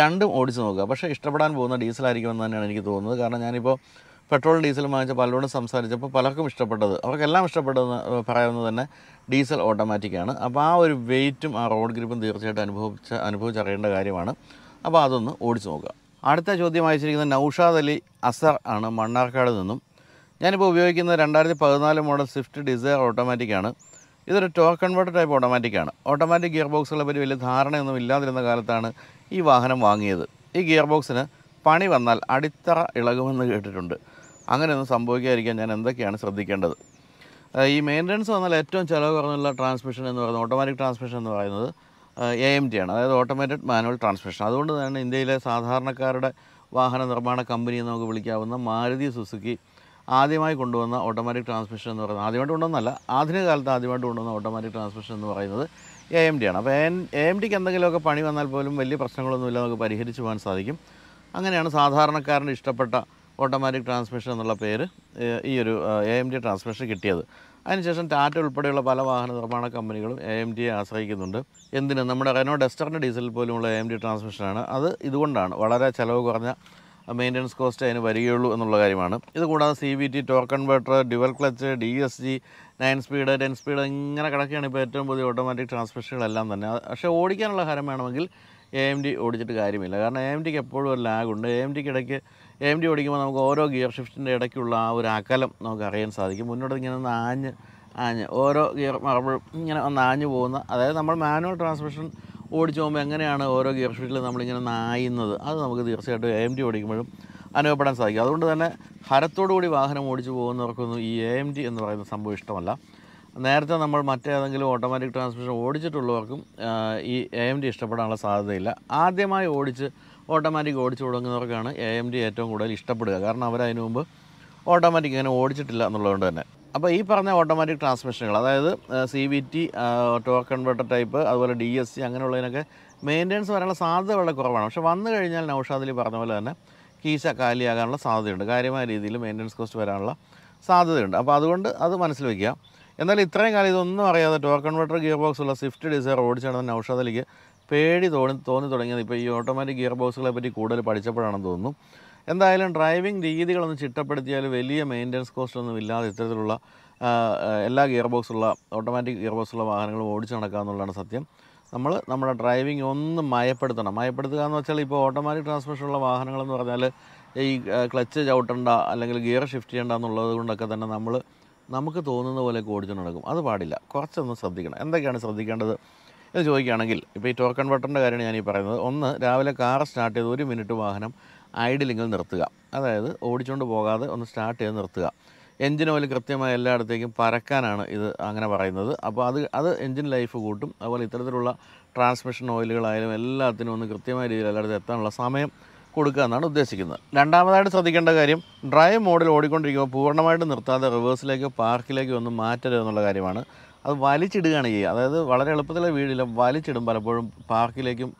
രണ്ടും ഓടിച്ച് നോക്കുക. പക്ഷേ ഇഷ്ടപ്പെടാൻ പോകുന്ന ഡീസലായിരിക്കുമെന്ന് തന്നെയാണ് എനിക്ക് തോന്നുന്നത്. കാരണം ഞാനിപ്പോൾ പെട്രോൾ ഡീസലും വാങ്ങിച്ച പലരോടും സംസാരിച്ചപ്പോൾ പലർക്കും ഇഷ്ടപ്പെട്ടത്, അവർക്കെല്ലാം ഇഷ്ടപ്പെട്ടതെന്ന് പറയാവുന്നത് തന്നെ ഡീസൽ ഓട്ടോമാറ്റിക്കാണ്. അപ്പോൾ ആ ഒരു വെയിറ്റും ആ റോഡ് ഗ്രിപ്പും തീർച്ചയായിട്ടും അനുഭവിച്ച അനുഭവിച്ചറിയേണ്ട കാര്യമാണ്. അപ്പോൾ അതൊന്ന് ഓടിച്ച് നോക്കുക. അടുത്ത ചോദ്യം അയച്ചിരിക്കുന്നത് നൗഷാദ് അലി അസർ ആണ്, മണ്ണാർക്കാട് നിന്നും. ഞാനിപ്പോൾ ഉപയോഗിക്കുന്നത് രണ്ടായിരത്തി പതിനാല് മോഡൽ സ്വിഫ്റ്റ് ഡിസയർ ഓട്ടോമാറ്റിക്കാണ്. ഇതൊരു ടോർക്ക് കൺവേർട്ടർ ടൈപ്പ് ഓട്ടോമാറ്റിക്കാണ്. ഓട്ടോമാറ്റിക് ഗിയർ ബോക്സുകളെ പറ്റി വലിയ ധാരണയൊന്നും ഇല്ലാതിരുന്ന കാലത്താണ് ഈ വാഹനം വാങ്ങിയത്. ഈ ഗിയർ ബോക്സിന് പണി വന്നാൽ അടിത്തറ ഇളകുമെന്ന് കേട്ടിട്ടുണ്ട്. അങ്ങനെയൊന്നും സംഭവിക്കാതിരിക്കാൻ ഞാൻ എന്തൊക്കെയാണ് ശ്രദ്ധിക്കേണ്ടത്? ഈ മെയിൻ്റനൻസ് വന്നാൽ ഏറ്റവും ചിലവ് കുറഞ്ഞുള്ള ട്രാൻസ്മിഷൻ എന്ന് പറയുന്നത് ഓട്ടോമാറ്റിക് ട്രാൻസ്മിഷൻ എന്ന് പറയുന്നത് എ എം ടി ആണ്, അതായത് ഓട്ടോമാറ്റഡ് മാനുവൽ ട്രാൻസ്മിഷൻ. അതുകൊണ്ട് തന്നെ ഇന്ത്യയിലെ സാധാരണക്കാരുടെ വാഹന നിർമ്മാണ കമ്പനി എന്ന് നമുക്ക് വിളിക്കാവുന്ന മാരുതി സുസുക്കി ആദ്യമായി കൊണ്ടുവന്ന ഓട്ടോമാറ്റിക് ട്രാൻസ്മിഷൻ എന്ന് പറയുന്നത്, ആദ്യമായിട്ട് കൊണ്ടുവന്നല്ല ആധുനിക കാലത്ത് ആദ്യമായിട്ട് കൊണ്ടുവന്ന ഓട്ടോമാറ്റിക് ട്രാൻസ്മിഷൻ എന്ന് പറയുന്നത് എ എം ഡി ആണ്. അപ്പോൾ എ എം ഡിക്ക് എന്തെങ്കിലുമൊക്കെ പണി വന്നാൽ പോലും വലിയ പ്രശ്നങ്ങളൊന്നുമില്ല, നമുക്ക് പരിഹരിച്ചു പോകാൻ സാധിക്കും. അങ്ങനെയാണ് സാധാരണക്കാരൻ്റെ ഇഷ്ടപ്പെട്ട ഓട്ടോമാറ്റിക് ട്രാൻസ്മിഷൻ എന്നുള്ള പേര് ഈ ഒരു എ എം ഡി ട്രാൻസ്മിഷൻ കിട്ടിയത്. അതിനുശേഷം ടാറ്റ ഉൾപ്പെടെയുള്ള പല വാഹന നിർമ്മാണ കമ്പനികളും എ എം ഡിയെ ആശ്രയിക്കുന്നുണ്ട്. എന്തിന്? നമ്മുടെ റെനോ ഡസ്റ്ററിൻ്റെ ഡീസലിൽ പോലുമുള്ള എ എം ഡി ട്രാൻസ്മിഷനാണ്. അത് ഇതുകൊണ്ടാണ് വളരെ ചിലവ് കുറഞ്ഞ മെയിൻ്റനൻസ് കോസ്റ്റ് അതിന് വരികയുള്ളൂ എന്നുള്ള കാര്യമാണ്. ഇതുകൂടാതെ C V T, torque converter, dual clutch, D S G, nine speed, ten speed ഇങ്ങനെ കിടക്കുകയാണ് ഇപ്പോൾ ഏറ്റവും പുതിയ ഓട്ടോമാറ്റിക് ട്രാൻസ്മിഷനുകളെല്ലാം തന്നെ. പക്ഷേ ഓടിക്കാനുള്ള ഹരം വേണമെങ്കിൽ എ എം ഡി ഓടിച്ചിട്ട് കാര്യമില്ല. കാരണം എ എം ഡിക്ക് എപ്പോഴും ഒരു ലാഗുണ്ട്. എ എം ഡിക്ക് ഇടയ്ക്ക് എ എം ഡി ഓടിക്കുമ്പോൾ നമുക്ക് ഓരോ ഗിയർ ഷിഫ്റ്റിൻ്റെ ഇടയ്ക്കുള്ള ആ ഒരു അകലം നമുക്ക് അറിയാൻ സാധിക്കും. മുന്നോട്ട് ഇങ്ങനെ ഒന്ന് ആഞ്ഞ് ആഞ്ഞ് ഓരോ ഗിയർ മറബിളും ഇങ്ങനെ ഒന്ന് ആഞ്ഞ് പോകുന്ന, അതായത് നമ്മൾ മാനുവൽ ട്രാൻസ്മിഷൻ ഓടിച്ചു പോകുമ്പോൾ എങ്ങനെയാണ് ഓരോ ഗിയർ ഷിഫ്റ്റിൽ നമ്മളിങ്ങനെ നായുന്നത്, അത് നമുക്ക് തീർച്ചയായിട്ടും എ എം ഡി ഓടിക്കുമ്പോഴും അനുഭവപ്പെടാൻ സാധിക്കും. അതുകൊണ്ട് തന്നെ ഹരത്തോടുകൂടി വാഹനം ഓടിച്ചു പോകുന്നവർക്കൊന്നും ഈ എ എം ഡി എന്ന് പറയുന്ന സംഭവം ഇഷ്ടമല്ല. നേരത്തെ നമ്മൾ മറ്റേതെങ്കിലും ഓട്ടോമാറ്റിക് ട്രാൻസ്മിഷൻ ഓടിച്ചിട്ടുള്ളവർക്കും ഈ എ എം ഡി ഇഷ്ടപ്പെടാനുള്ള സാധ്യതയില്ല. ആദ്യമായി ഓടിച്ച് ഓട്ടോമാറ്റിക് ഓടിച്ചു തുടങ്ങുന്നവർക്കാണ് എ എം ഡി ഏറ്റവും കൂടുതൽ ഇഷ്ടപ്പെടുക. കാരണം അവരതിനു മുമ്പ് ഓട്ടോമാറ്റിക് ഇങ്ങനെ ഓടിച്ചിട്ടില്ല എന്നുള്ളതുകൊണ്ട് തന്നെ. അപ്പോൾ ഈ പറഞ്ഞ ഓട്ടോമാറ്റിക് ട്രാൻസ്മിഷനുകൾ, അതായത് C V T, torque converter type, അതുപോലെ ഡി എസ് സി, അങ്ങനെയുള്ളതിനൊക്കെ മെയിൻ്റെനൻസ് വരാനുള്ള സാധ്യത വളരെ കുറവാണ്. പക്ഷേ വന്നു കഴിഞ്ഞാൽ നൗഷാദിൽ പറഞ്ഞ പോലെ തന്നെ കീശ കാലിയാകാനുള്ള സാധ്യതയുണ്ട്, കാര്യമായ രീതിയിൽ മെയിൻ്റെനൻസ് കോസ്റ്റ് വരാനുള്ള സാധ്യതയുണ്ട്. അപ്പോൾ അതുകൊണ്ട് അത് മനസ്സിൽ വയ്ക്കുക. എന്നാലും ഇത്രയും കാലം ഇതൊന്നും അറിയാതെ ടോർക്ക് കൺവേർട്ടർ ഗിയർ ബോക്സുള്ള സ്വിഫ്റ്റ് ഡിസയർ ഓടിച്ചു നടന്ന നൗഷാദിലേക്ക് പേടി തോന്നി തോന്നി തുടങ്ങിയത് ഇപ്പോൾ ഈ ഓട്ടോമാറ്റിക് ഗിയർ ബോക്സുകളെ പറ്റി കൂടുതൽ പഠിച്ചപ്പോഴാണെന്ന് തോന്നുന്നു. എന്തായാലും ഡ്രൈവിംഗ് രീതികളൊന്നും ചിട്ടപ്പെടുത്തിയാൽ വലിയ മെയിൻ്റനൻസ് കോസ്റ്റൊന്നും ഇല്ലാതെ ഇത്തരത്തിലുള്ള എല്ലാ ഗിയർ ബോക്സുള്ള ഓട്ടോമാറ്റിക് ഗിയർ ബോക്സുള്ള വാഹനങ്ങളും ഓടിച്ചു നടക്കുക എന്നുള്ളതാണ് സത്യം. നമ്മൾ നമ്മുടെ ഡ്രൈവിംഗ് ഒന്ന് മയപ്പെടുത്തണം. മയപ്പെടുത്തുക എന്ന് വെച്ചാൽ ഇപ്പോൾ ഓട്ടോമാറ്റിക് ട്രാൻസ്മിഷനുള്ള വാഹനങ്ങളെന്ന് പറഞ്ഞാൽ ഈ ക്ലച്ച് ചവിട്ടണ്ട അല്ലെങ്കിൽ ഗിയർ ഷിഫ്റ്റ് ചെയ്യേണ്ട എന്നുള്ളത് കൊണ്ടൊക്കെ തന്നെ നമ്മൾ നമുക്ക് തോന്നുന്ന പോലെയൊക്കെ ഓടിച്ചു നടക്കും. അത് പാടില്ല, കുറച്ചൊന്ന് ശ്രദ്ധിക്കണം. എന്തൊക്കെയാണ് ശ്രദ്ധിക്കേണ്ടത് എന്ന് ചോദിക്കുകയാണെങ്കിൽ ഇപ്പോൾ ഈ ടോക്കൺ ബട്ടറിൻ്റെ കാര്യമാണ് ഞാനീ പറയുന്നത്. ഒന്ന്, രാവിലെ കാർ സ്റ്റാർട്ട് ചെയ്ത് ഒരു മിനിറ്റ് വാഹനം ഐഡിലിങ്ങിൽ നിർത്തുക, അതായത് ഓടിച്ചുകൊണ്ട് പോകാതെ ഒന്ന് സ്റ്റാർട്ട് ചെയ്ത് നിർത്തുക. എൻജിൻ ഓയിൽ കൃത്യമായി എല്ലായിടത്തേക്കും പരക്കാനാണ് ഇത് അങ്ങനെ പറയുന്നത്. അപ്പോൾ അത് അത് എൻജിൻ ലൈഫ് കൂട്ടും. അതുപോലെ ഇത്തരത്തിലുള്ള ട്രാൻസ്മിഷൻ ഓയിലുകളായാലും എല്ലാത്തിനും ഒന്ന് കൃത്യമായ രീതിയിൽ എല്ലായിടത്തും എത്താനുള്ള സമയം കൊടുക്കുക എന്നാണ് ഉദ്ദേശിക്കുന്നത്. രണ്ടാമതായിട്ട് ശ്രദ്ധിക്കേണ്ട കാര്യം, ഡ്രൈവ് മോഡിൽ ഓടിക്കൊണ്ടിരിക്കുമ്പോൾ പൂർണ്ണമായിട്ട് നിർത്താതെ റിവേഴ്സിലേക്കോ പാർക്കിലേക്കോ ഒന്നും മാറ്റരുത് എന്നുള്ള കാര്യമാണ്. അത് വലിച്ചിടുകയാണ് ചെയ്യുക. അതായത് വളരെ എളുപ്പത്തിലെ വീടില്ല വലിച്ചിടും പലപ്പോഴും പാർക്കിലേക്കും.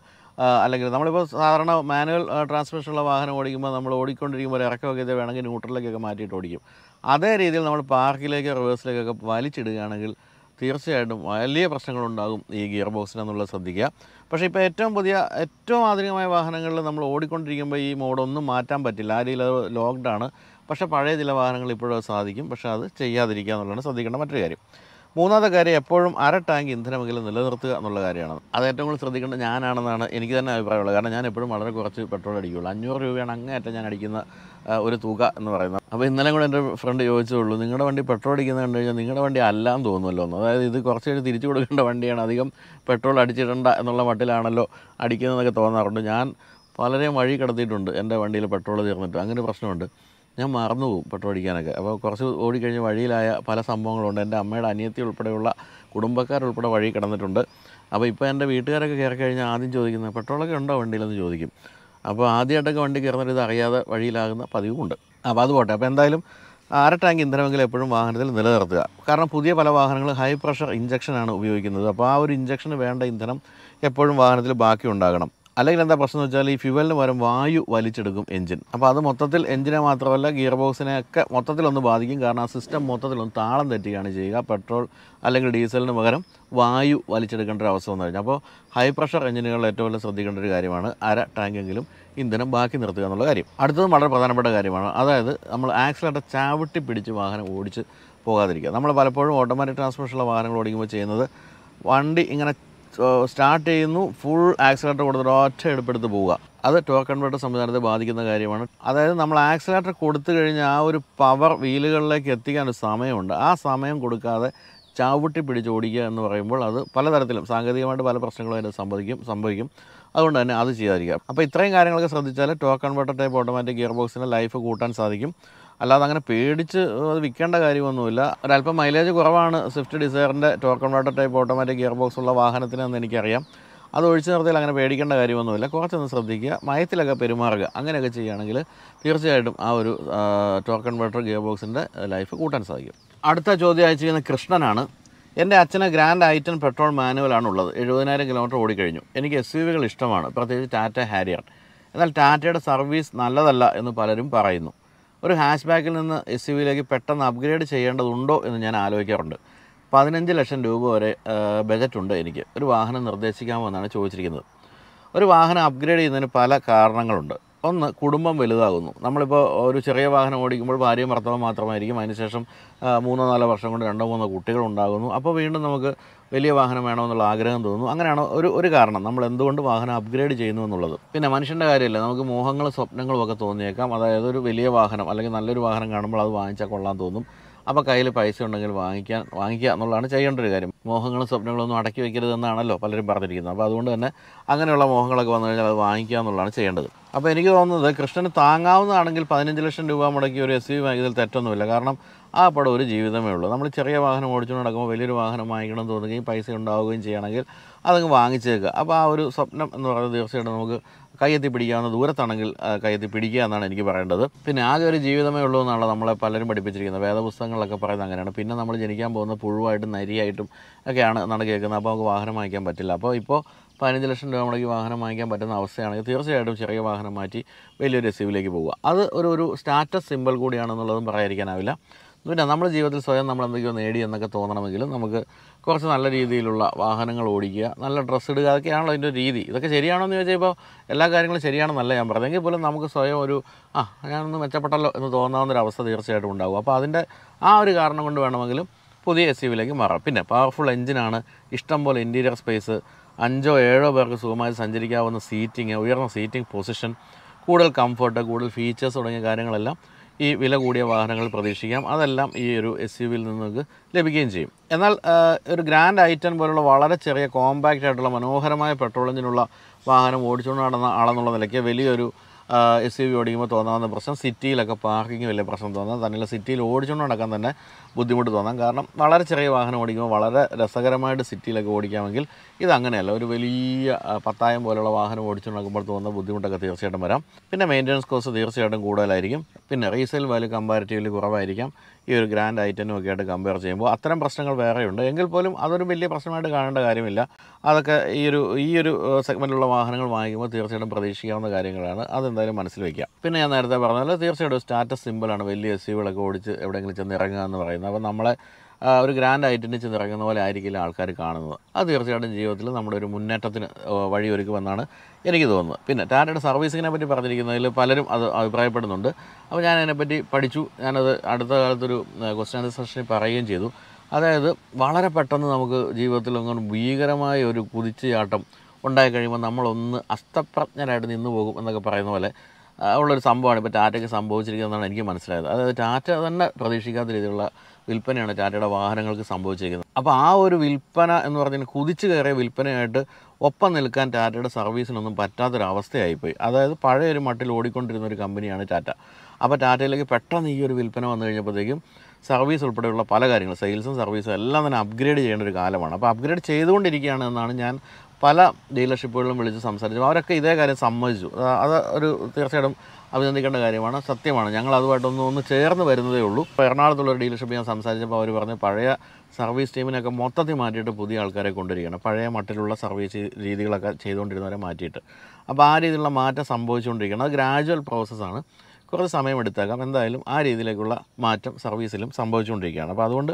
അല്ലെങ്കിൽ നമ്മളിപ്പോൾ സാധാരണ മാനുവൽ ട്രാൻസ്മിഷനുള്ള വാഹനം ഓടിക്കുമ്പോൾ നമ്മൾ ഓടിക്കൊണ്ടിരിക്കുമ്പോൾ ഇറക്കമൊക്കെ ഇത് വേണമെങ്കിൽ ന്യൂട്രലിലേക്കൊക്കെ മാറ്റിയിട്ട് ഓടിക്കും. അതേ രീതിയിൽ നമ്മൾ പാർക്കിലേക്ക് റിവേഴ്സിലേക്കൊക്കെ വലിച്ചിടുകയാണെങ്കിൽ തീർച്ചയായിട്ടും വലിയ പ്രശ്നങ്ങളുണ്ടാകും ഈ ഗിയർ ബോക്സിനെന്നുള്ളത് ശ്രദ്ധിക്കുക. പക്ഷേ ഇപ്പോൾ ഏറ്റവും പുതിയ ഏറ്റവും ആധുനികമായ വാഹനങ്ങളിൽ നമ്മൾ ഓടിക്കൊണ്ടിരിക്കുമ്പോൾ ഈ മോഡൊന്നും മാറ്റാൻ പറ്റില്ല, ആ രീതിയിൽ അത് ലോക്ക്ഡാണ്. പക്ഷേ പഴയ ചില വാഹനങ്ങൾ ഇപ്പോഴും സാധിക്കും, പക്ഷേ അത് ചെയ്യാതിരിക്കുക എന്നുള്ളതാണ് ശ്രദ്ധിക്കേണ്ട മറ്റൊരു കാര്യം. മൂന്നാമത്തെ കാര്യം, എപ്പോഴും അര ടാങ്ക് ഇന്ധനമെങ്കിലും നിലനിർത്തുക എന്നുള്ള കാര്യമാണ്. അത് ഏറ്റവും കൂടുതൽ ശ്രദ്ധിക്കേണ്ടത് ഞാനാണെന്നാണ് എനിക്ക് തന്നെ അഭിപ്രായമുള്ളത്. കാരണം ഞാൻ എപ്പോഴും വളരെ കുറച്ച് പെട്രോൾ അടിക്കുകയുള്ളൂ. അഞ്ഞൂറ് രൂപയാണ് അങ്ങേയറ്റം ഞാൻ അടിക്കുന്ന ഒരു തുക എന്ന് പറയുന്നത്. അപ്പോൾ ഇന്നലെ കൂടെ എൻ്റെ ഫ്രണ്ട് ചോദിച്ചുള്ളൂ, നിങ്ങളുടെ വണ്ടി പെട്രോൾ അടിക്കുന്നത് കണ്ടു കഴിഞ്ഞാൽ നിങ്ങളുടെ വണ്ടി അല്ലാന്ന് തോന്നുമല്ലോ എന്ന്. അതായത് ഇത് കുറച്ച് കഴിഞ്ഞ് തിരിച്ചു കൊടുക്കേണ്ട വണ്ടിയാണ്, അധികം പെട്രോൾ അടിച്ചിടണ്ട എന്നുള്ള മട്ടിലാണല്ലോ അടിക്കുന്നതെന്നൊക്കെ തോന്നാറുണ്ട്. ഞാൻ വളരെ വഴി കിടത്തിയിട്ടുണ്ട് എൻ്റെ വണ്ടിയിൽ പെട്രോൾ തീർന്നിട്ട്. അങ്ങനെ പ്രശ്നമുണ്ട്, ഞാൻ മറന്നു പോകും പെട്രോൾ അടിക്കാനൊക്കെ. അപ്പോൾ കുറച്ച് ഓടിക്കഴിഞ്ഞ് വഴിയിലായ പല സംഭവങ്ങളുണ്ട്. എൻ്റെ അമ്മയുടെ അനിയത്തി ഉൾപ്പെടെയുള്ള കുടുംബക്കാരുൾപ്പെടെ വഴി കിടന്നിട്ടുണ്ട്. അപ്പോൾ ഇപ്പോൾ എൻ്റെ വീട്ടുകാരൊക്കെ കയറി കഴിഞ്ഞാൽ ആദ്യം ചോദിക്കുന്നത് പെട്രോളൊക്കെ ഉണ്ടോ വണ്ടിയിലെന്ന് ചോദിക്കും. അപ്പോൾ ആദ്യമായിട്ടൊക്കെ വണ്ടി കയറുന്നൊരു ഇത് അറിയാതെ വഴിയിലാകുന്ന പതിവുമുണ്ട്. അപ്പോൾ അത് പോട്ടെ. അപ്പോൾ എന്തായാലും അര ടാങ്ക് ഇന്ധനമെങ്കിലും എപ്പോഴും വാഹനത്തിൽ നിലനിർത്തുക. കാരണം പുതിയ പല വാഹനങ്ങളും ഹൈ പ്രഷർ ഇഞ്ചക്ഷനാണ് ഉപയോഗിക്കുന്നത്. അപ്പോൾ ആ ഒരു ഇഞ്ചക്ഷന് വേണ്ട ഇന്ധനം എപ്പോഴും വാഹനത്തിൽ ബാക്കി ഉണ്ടാകണം. അല്ലെങ്കിൽ എന്താ പ്രശ്നം എന്ന് വെച്ചാൽ ഈ ഫ്യുവലിന് പകരം വായു വലിച്ചെടുക്കും എൻജിൻ. അപ്പോൾ അത് മൊത്തത്തിൽ എൻജിനെ മാത്രമല്ല ഗിയർ ബോക്സിനെയൊക്കെ മൊത്തത്തിലൊന്ന് ബാധിക്കും. കാരണം ആ സിസ്റ്റം മൊത്തത്തിലൊന്ന് താളം തെറ്റുകയാണ് ചെയ്യുക. പെട്രോൾ അല്ലെങ്കിൽ ഡീസലിന് പകരം വായു വലിച്ചെടുക്കേണ്ട ഒരു അവസ്ഥ വന്നു കഴിഞ്ഞാൽ. അപ്പോൾ ഹൈ പ്രഷർ എൻജിനുകളിൽ ഏറ്റവും കൂടുതൽ ശ്രദ്ധിക്കേണ്ട ഒരു കാര്യമാണ് അര ടാങ്കെങ്കിലും ഇന്ധനം ബാക്കി നിർത്തുക എന്നുള്ള കാര്യം. അടുത്തതും വളരെ പ്രധാനപ്പെട്ട കാര്യമാണ്, അതായത് നമ്മൾ ആക്സിലേറ്റർ ചാവിട്ടി പിടിച്ച് വാഹനം ഓടിച്ച് പോകാതിരിക്കുക. നമ്മൾ പലപ്പോഴും ഓട്ടോമാറ്റിക് ട്രാൻസ്മിഷനുള്ള വാഹനങ്ങൾ ഓടിക്കുമ്പോൾ ചെയ്യുന്നത്, വണ്ടി ഇങ്ങനെ സ്റ്റാർട്ട് ചെയ്യുന്നു, ഫുൾ ആക്സിലേറ്റർ കൊടുത്തിട്ട് ഒറ്റ എടുപ്പെടുത്ത് പോവുക. അത് ടോർക്ക് കൺവേർട്ടർ സംവിധാനത്തെ ബാധിക്കുന്ന കാര്യമാണ്. അതായത് നമ്മൾ ആക്സിലേറ്റർ കൊടുത്തു കഴിഞ്ഞാൽ ആ ഒരു പവർ വീലുകളിലേക്ക് എത്തിക്കാൻ ഒരു സമയമുണ്ട്. ആ സമയം കൊടുക്കാതെ ചവിട്ടി പിടിച്ച് ഓടിക്കുക എന്ന് പറയുമ്പോൾ അത് പലതരത്തിലും സാങ്കേതികമായിട്ട് പല പ്രശ്നങ്ങളും അതിന് സംഭവിക്കും സംഭവിക്കും അതുകൊണ്ട് തന്നെ അത് ചെയ്യാതിരിക്കുക. അപ്പോൾ ഇത്രയും കാര്യങ്ങളൊക്കെ ശ്രദ്ധിച്ചാൽ torque converter type automatic gear ബോക്സിൻ്റെ ലൈഫ് കൂട്ടാൻ സാധിക്കും. അല്ലാതെ അങ്ങനെ പേടിച്ച് അത് വിൽക്കേണ്ട കാര്യമൊന്നുമില്ല. ഒരല്പം മൈലേജ് കുറവാണ് സ്വിഫ്റ്റ് ഡിസയറിൻ്റെ torque converter type automatic gear box ഉള്ള വാഹനത്തിനെന്ന് എനിക്കറിയാം. അത് ഒഴിച്ചു നിർത്തിയാൽ അങ്ങനെ പേടിക്കേണ്ട കാര്യമൊന്നുമില്ല. കുറച്ചൊന്ന് ശ്രദ്ധിക്കുക, മയത്തിലൊക്കെ പെരുമാറുക. അങ്ങനെയൊക്കെ ചെയ്യുകയാണെങ്കിൽ തീർച്ചയായിട്ടും ആ ഒരു ടോർക്ക് കൺവേർട്ടർ ഗിയർ ബോക്സിൻ്റെ ലൈഫ് കൂട്ടാൻ സാധിക്കും. അടുത്ത ചോദ്യം അയച്ചിരിക്കുന്ന കൃഷ്ണനാണ്. എൻ്റെ അച്ഛന് ഗ്രാൻഡ് ഐറ്റൻ പെട്രോൾ മാനുവലാണുള്ളത്. എഴുപതിനായിരം കിലോമീറ്റർ ഓടിക്കഴിഞ്ഞു. എനിക്ക് എസ് യു വികൾ ഇഷ്ടമാണ്, പ്രത്യേകിച്ച് ടാറ്റ ഹാരിയർ. എന്നാൽ ടാറ്റയുടെ സർവീസ് നല്ലതല്ല എന്ന് പലരും പറയുന്നു. ഒരു ഹാഷ് ബാക്കിൽ നിന്ന് എസ് യു വിയിലേക്ക് പെട്ടെന്ന് അപ്ഗ്രേഡ് ചെയ്യേണ്ടതുണ്ടോ എന്ന് ഞാൻ ആലോചിക്കാറുണ്ട്. പതിനഞ്ച് ലക്ഷം രൂപ വരെ ബജറ്റുണ്ട് എനിക്ക്. ഒരു വാഹനം നിർദ്ദേശിക്കാമെന്നാണ് ചോദിച്ചിരിക്കുന്നത്. ഒരു വാഹനം അപ്ഗ്രേഡ് ചെയ്യുന്നതിന് പല കാരണങ്ങളുണ്ട്. ഒന്ന്, കുടുംബം വലുതാകുന്നു. നമ്മളിപ്പോൾ ഒരു ചെറിയ വാഹനം ഓടിക്കുമ്പോൾ ഭാര്യയും ഭർത്താവും മാത്രമായിരിക്കും. അതിനുശേഷം മൂന്നോ നാലോ വർഷം കൊണ്ട് രണ്ടോ മൂന്നോ കുട്ടികളുണ്ടാകുന്നു. അപ്പോൾ വീണ്ടും നമുക്ക് വലിയ വാഹനം വേണമെന്നുള്ള ആഗ്രഹം തോന്നുന്നു. അങ്ങനെയാണ് ഒരു ഒരു കാരണം നമ്മൾ എന്തുകൊണ്ട് വാഹനം അപ്ഗ്രേഡ് ചെയ്യുന്നു എന്നുള്ളത്. പിന്നെ മനുഷ്യൻ്റെ കാര്യമില്ല, നമുക്ക് മോഹങ്ങളും സ്വപ്നങ്ങളും ഒക്കെ തോന്നിയേക്കാം. അതായത് ഒരു വലിയ വാഹനം അല്ലെങ്കിൽ നല്ലൊരു വാഹനം കാണുമ്പോൾ അത് വാങ്ങിച്ചാൽ കൊള്ളാൻ തോന്നും. അപ്പോൾ കയ്യിൽ പൈസ ഉണ്ടെങ്കിൽ വാങ്ങിക്കാൻ വാങ്ങിക്കുക എന്നുള്ളതാണ് ചെയ്യേണ്ട ഒരു കാര്യം. മോഹങ്ങളും സ്വപ്നങ്ങളൊന്നും അടക്കി വയ്ക്കരുതെന്നാണല്ലോ പലരും പറഞ്ഞിരിക്കുന്നത്. അപ്പോൾ അതുകൊണ്ട് തന്നെ അങ്ങനെയുള്ള മോഹങ്ങളൊക്കെ വന്നു കഴിഞ്ഞാൽ അത് വാങ്ങിക്കുക എന്നുള്ളതാണ് ചെയ്യേണ്ടത്. അപ്പോൾ എനിക്ക് തോന്നുന്നത് കൃഷ്ണന് താങ്ങാവുന്നതാണെങ്കിൽ പതിനഞ്ച് ലക്ഷം രൂപ മുടക്കി ഒരു എസ് യു വി വാങ്ങിയതിൽ തെറ്റൊന്നുമില്ല. കാരണം ആ പടം ഒരു ജീവിതമേ ഉള്ളൂ. നമ്മൾ ചെറിയ വാഹനം ഓടിച്ചുകൊണ്ട് നടക്കുമ്പോൾ വലിയൊരു വാഹനം വാങ്ങിക്കണം തോന്നുകയും പൈസ ഉണ്ടാവുകയും ചെയ്യണമെങ്കിൽ അതങ്ങ് വാങ്ങിച്ചേക്കുക. അപ്പോൾ ആ ഒരു സ്വപ്നം എന്ന് പറയുന്നത് തീർച്ചയായിട്ടും നമുക്ക് കയ്യെത്തി പിടിക്കാവുന്ന ദൂരത്താണെങ്കിൽ കയ്യെത്തി പിടിക്കുക എന്നാണ് എനിക്ക് പറയേണ്ടത്. പിന്നെ ആകെ ഒരു ജീവിതമേ ഉള്ളൂ എന്നാണ് നമ്മളെ പലരും പഠിപ്പിച്ചിരിക്കുന്നത്. വേദപുസ്തകങ്ങളിലൊക്കെ പറയുന്നത് അങ്ങനെയാണ്. പിന്നെ നമ്മൾ ജനിക്കാൻ പോകുന്ന പുഴുവായിട്ടും നരിയായിട്ടും ഒക്കെയാണ് എന്നാണ് കേൾക്കുന്നത്. അപ്പോൾ നമുക്ക് വാഹനം വാങ്ങിക്കാൻ പറ്റില്ല. അപ്പോൾ ഇപ്പോൾ പതിനഞ്ച് ലക്ഷം രൂപ മുടക്കി വാഹനം വാങ്ങിക്കാൻ പറ്റുന്ന അവസ്ഥയാണെങ്കിൽ തീർച്ചയായിട്ടും ചെറിയ വാഹനം മാറ്റി വലിയൊരു എസ് യു വിയിലേക്ക് പോകുക. അത് ഒരു ഒരു സ്റ്റാറ്റസ് സിമ്പിൾ കൂടിയാണെന്നുള്ളതും പറയാതിരിക്കാനാവില്ല. പിന്നെ നമ്മുടെ ജീവിതത്തിൽ സ്വയം നമ്മൾ എന്തൊക്കെയോ നേടി എന്നൊക്കെ തോന്നണമെങ്കിലും നമുക്ക് കുറച്ച് നല്ല രീതിയിലുള്ള വാഹനങ്ങൾ ഓടിക്കുക, നല്ല ഡ്രസ്സ് ഇടുക, അതൊക്കെയാണല്ലോ അതിൻ്റെ രീതി. ഇതൊക്കെ ശരിയാണോയെന്ന് ചോദിച്ചാൽ ഇപ്പോൾ എല്ലാ കാര്യങ്ങളും ശരിയാണെന്നല്ല ഞാൻ പറഞ്ഞത്. എങ്കിൽ പോലും നമുക്ക് സ്വയം ഒരു ആ ഞാനൊന്ന് മെച്ചപ്പെട്ടല്ലോ എന്ന് തോന്നാവുന്നൊരവസ്ഥ തീർച്ചയായിട്ടും ഉണ്ടാകും. അപ്പോൾ അതിൻ്റെ ആ ഒരു കാരണം കൊണ്ട് വേണമെങ്കിലും പുതിയ എസ് യു വിയിലേക്ക് മാറാം. പിന്നെ പവർഫുൾ എഞ്ചിനാണ്, ഇഷ്ടം പോലെ ഇൻറ്റീരിയർ സ്പേസ്, അഞ്ചോ ഏഴോ പേർക്ക് സുഖമായി സഞ്ചരിക്കാവുന്ന സീറ്റിങ്, ഉയർന്ന സീറ്റിംഗ് പൊസിഷൻ, കൂടുതൽ കംഫർട്ട്, കൂടുതൽ ഫീച്ചേഴ്സ് തുടങ്ങിയ കാര്യങ്ങളെല്ലാം ഈ വില കൂടിയ വാഹനങ്ങൾ പ്രതീക്ഷിക്കാം. അതെല്ലാം ഈ ഒരു എസ് യു വിയിൽ നിങ്ങൾക്ക് ലഭിക്കുകയും ചെയ്യും. എന്നാൽ ഒരു ഗ്രാൻഡ് ഐറ്റൻ പോലുള്ള വളരെ ചെറിയ കോമ്പാക്റ്റ് ആയിട്ടുള്ള മനോഹരമായ പെട്രോൾ എഞ്ചിനുള്ള വാഹനം ഓടിച്ചുകൊണ്ട് നടന്ന ആളെന്നുള്ള നിലയ്ക്ക് വലിയൊരു എസ് യു വി ഓടിക്കുമ്പോൾ തോന്നാവുന്ന പ്രശ്നം സിറ്റിയിലൊക്കെ പാർക്കിങ് വലിയ പ്രശ്നം തോന്നാം. തന്നെയുള്ള സിറ്റിയിൽ ഓടിച്ചുകൊണ്ട് നടക്കാൻ തന്നെ ബുദ്ധിമുട്ട് തോന്നാം. കാരണം വളരെ ചെറിയ വാഹനം ഓടിക്കുമ്പോൾ വളരെ രസകരമായിട്ട് സിറ്റിയിലൊക്കെ ഓടിക്കാമെങ്കിൽ ഇതങ്ങനെയല്ല. ഒരു വലിയ പത്തായം പോലെയുള്ള വാഹനം ഓടിച്ചുകൊണ്ട് നടക്കുമ്പോൾ തോന്നുന്ന ബുദ്ധിമുട്ടൊക്കെ തീർച്ചയായിട്ടും വരാം. പിന്നെ മെയിൻ്റനൻസ് കോസ്റ്റ് തീർച്ചയായിട്ടും കൂടുതലായിരിക്കും. പിന്നെ റീസെയിൽ വാല്യൂ കമ്പാരിറ്റീവ്ലി കുറവായിരിക്കും ഈ ഒരു ഗ്രാൻഡ് ഐറ്റനും ഒക്കെ ആയിട്ട് കമ്പയർ ചെയ്യുമ്പോൾ. അത്തരം പ്രശ്നങ്ങൾ വേറെയുണ്ട്. എങ്കിൽ പോലും അതൊരു വലിയ പ്രശ്നമായിട്ട് കാണേണ്ട കാര്യമില്ല. അതൊക്കെ ഈ ഒരു ഈ ഒരു സെഗ്മെൻറ്റിലുള്ള വാഹനങ്ങൾ വാങ്ങിക്കുമ്പോൾ തീർച്ചയായിട്ടും പ്രതീക്ഷിക്കാവുന്ന കാര്യങ്ങളാണ്. അതെന്തായാലും മനസ്സിൽ വയ്ക്കുക. പിന്നെ ഞാൻ നേരത്തെ പറഞ്ഞാൽ തീർച്ചയായിട്ടും സ്റ്റാറ്റസ് സിമ്പിളാണ് വലിയ എസ് യുകളൊക്കെ ഓടിച്ച് എവിടെയെങ്കിലും ചെന്ന് ഇറങ്ങുക എന്ന് പറയുന്നത്. അപ്പോൾ നമ്മളെ ഒരു ഗ്രാൻഡ് ഐറ്റന് ചെന്ന് ഇറങ്ങുന്ന പോലെ ആയിരിക്കില്ല ആൾക്കാർ കാണുന്നത്. അത് തീർച്ചയായിട്ടും ജീവിതത്തിൽ നമ്മുടെ ഒരു മുന്നേറ്റത്തിന് വഴിയൊരുക്കുമെന്നാണ് എനിക്ക് തോന്നുന്നത്. പിന്നെ ടാറ്റയുടെ സർവീസിങ്ങിനെ പറ്റി പറഞ്ഞിരിക്കുന്നതിൽ പലരും അത് അഭിപ്രായപ്പെടുന്നുണ്ട്. അപ്പോൾ ഞാൻ അതിനെപ്പറ്റി പഠിച്ചു. ഞാനത് അടുത്ത കാലത്തൊരു ക്വസ്റ്റ്യൻ ആൻസർ സെഷനിൽ പറയുകയും ചെയ്തു. അതായത് വളരെ പെട്ടെന്ന് നമുക്ക് ജീവിതത്തിൽ അങ്ങനെ ഭീകരമായ ഒരു കുതിച്ചുചാട്ടം ഉണ്ടായി കഴിയുമ്പോൾ നമ്മളൊന്ന് അസ്തപ്രജ്ഞരായിട്ട് നിന്ന് പോകും എന്നൊക്കെ പറയുന്ന പോലെ ഉള്ളൊരു സംഭവമാണ് ഇപ്പോൾ ടാറ്റയ്ക്ക് സംഭവിച്ചിരിക്കുന്നതെന്നാണ് എനിക്ക് മനസ്സിലായത്. അതായത് ടാറ്റ തന്നെ പ്രതീക്ഷിക്കാത്ത രീതിയിലുള്ള വിൽപ്പനയാണ് ടാറ്റയുടെ വാഹനങ്ങൾക്ക് സംഭവിച്ചിരിക്കുന്നത്. അപ്പോൾ ആ ഒരു വിൽപ്പന എന്ന് പറഞ്ഞാൽ കുതിച്ചു കയറിയ വിൽപ്പനയായിട്ട് ഒപ്പം നിൽക്കാൻ ടാറ്റയുടെ സർവീസിനൊന്നും പറ്റാത്തൊരവസ്ഥയായിപ്പോയി. അതായത് പഴയൊരു മട്ടിൽ ഓടിക്കൊണ്ടിരുന്ന ഒരു കമ്പനിയാണ് ടാറ്റ. അപ്പോൾ ടാറ്റയിലേക്ക് പെട്ടെന്ന് ഈ ഒരു വിൽപ്പന വന്നു കഴിഞ്ഞപ്പോഴത്തേക്കും സർവീസ് ഉൾപ്പെടെയുള്ള പല കാര്യങ്ങൾ, സെയിൽസും സർവീസും എല്ലാം തന്നെ അപ്ഗ്രേഡ് ചെയ്യേണ്ട ഒരു കാലമാണ്. അപ്പോൾ അപ്ഗ്രേഡ് ചെയ്തുകൊണ്ടിരിക്കുകയാണ് എന്നാണ് ഞാൻ പല ഡീലർഷിപ്പുകളിലും വിളിച്ച് സംസാരിച്ചു. അവരൊക്കെ ഇതേ കാര്യം സമ്മതിച്ചു. അത് ഒരു തീർച്ചയായിട്ടും അഭിനന്ദിക്കേണ്ട കാര്യമാണ്. സത്യമാണ്, ഞങ്ങൾ അതുമായിട്ടൊന്നും ഒന്ന് ചേർന്ന് വരുന്നതേ ഉള്ളൂ. ഇപ്പോൾ എറണാകുളത്തുള്ളൊരു ഡീലർഷിപ്പ് ഞാൻ സംസാരിച്ചപ്പോൾ അവർ പറഞ്ഞു പഴയ സർവീസ് ടീമിനൊക്കെ മൊത്തത്തിൽ മാറ്റിയിട്ട് പുതിയ ആൾക്കാരെ കൊണ്ടുവരികയാണ്. പഴയ മട്ടിലുള്ള സർവീസ് രീതികളൊക്കെ ചെയ്തുകൊണ്ടിരുന്നവരെ മാറ്റിയിട്ട്. അപ്പോൾ ആ രീതിയിലുള്ള മാറ്റം സംഭവിച്ചുകൊണ്ടിരിക്കുകയാണ്. അത് ഗ്രാജുവൽ പ്രോസസ്സാണ്, കുറച്ച് സമയമെടുത്തേക്കാം. എന്തായാലും ആ രീതിയിലേക്കുള്ള മാറ്റം സർവീസിലും സംഭവിച്ചുകൊണ്ടിരിക്കുകയാണ്. അപ്പോൾ അതുകൊണ്ട്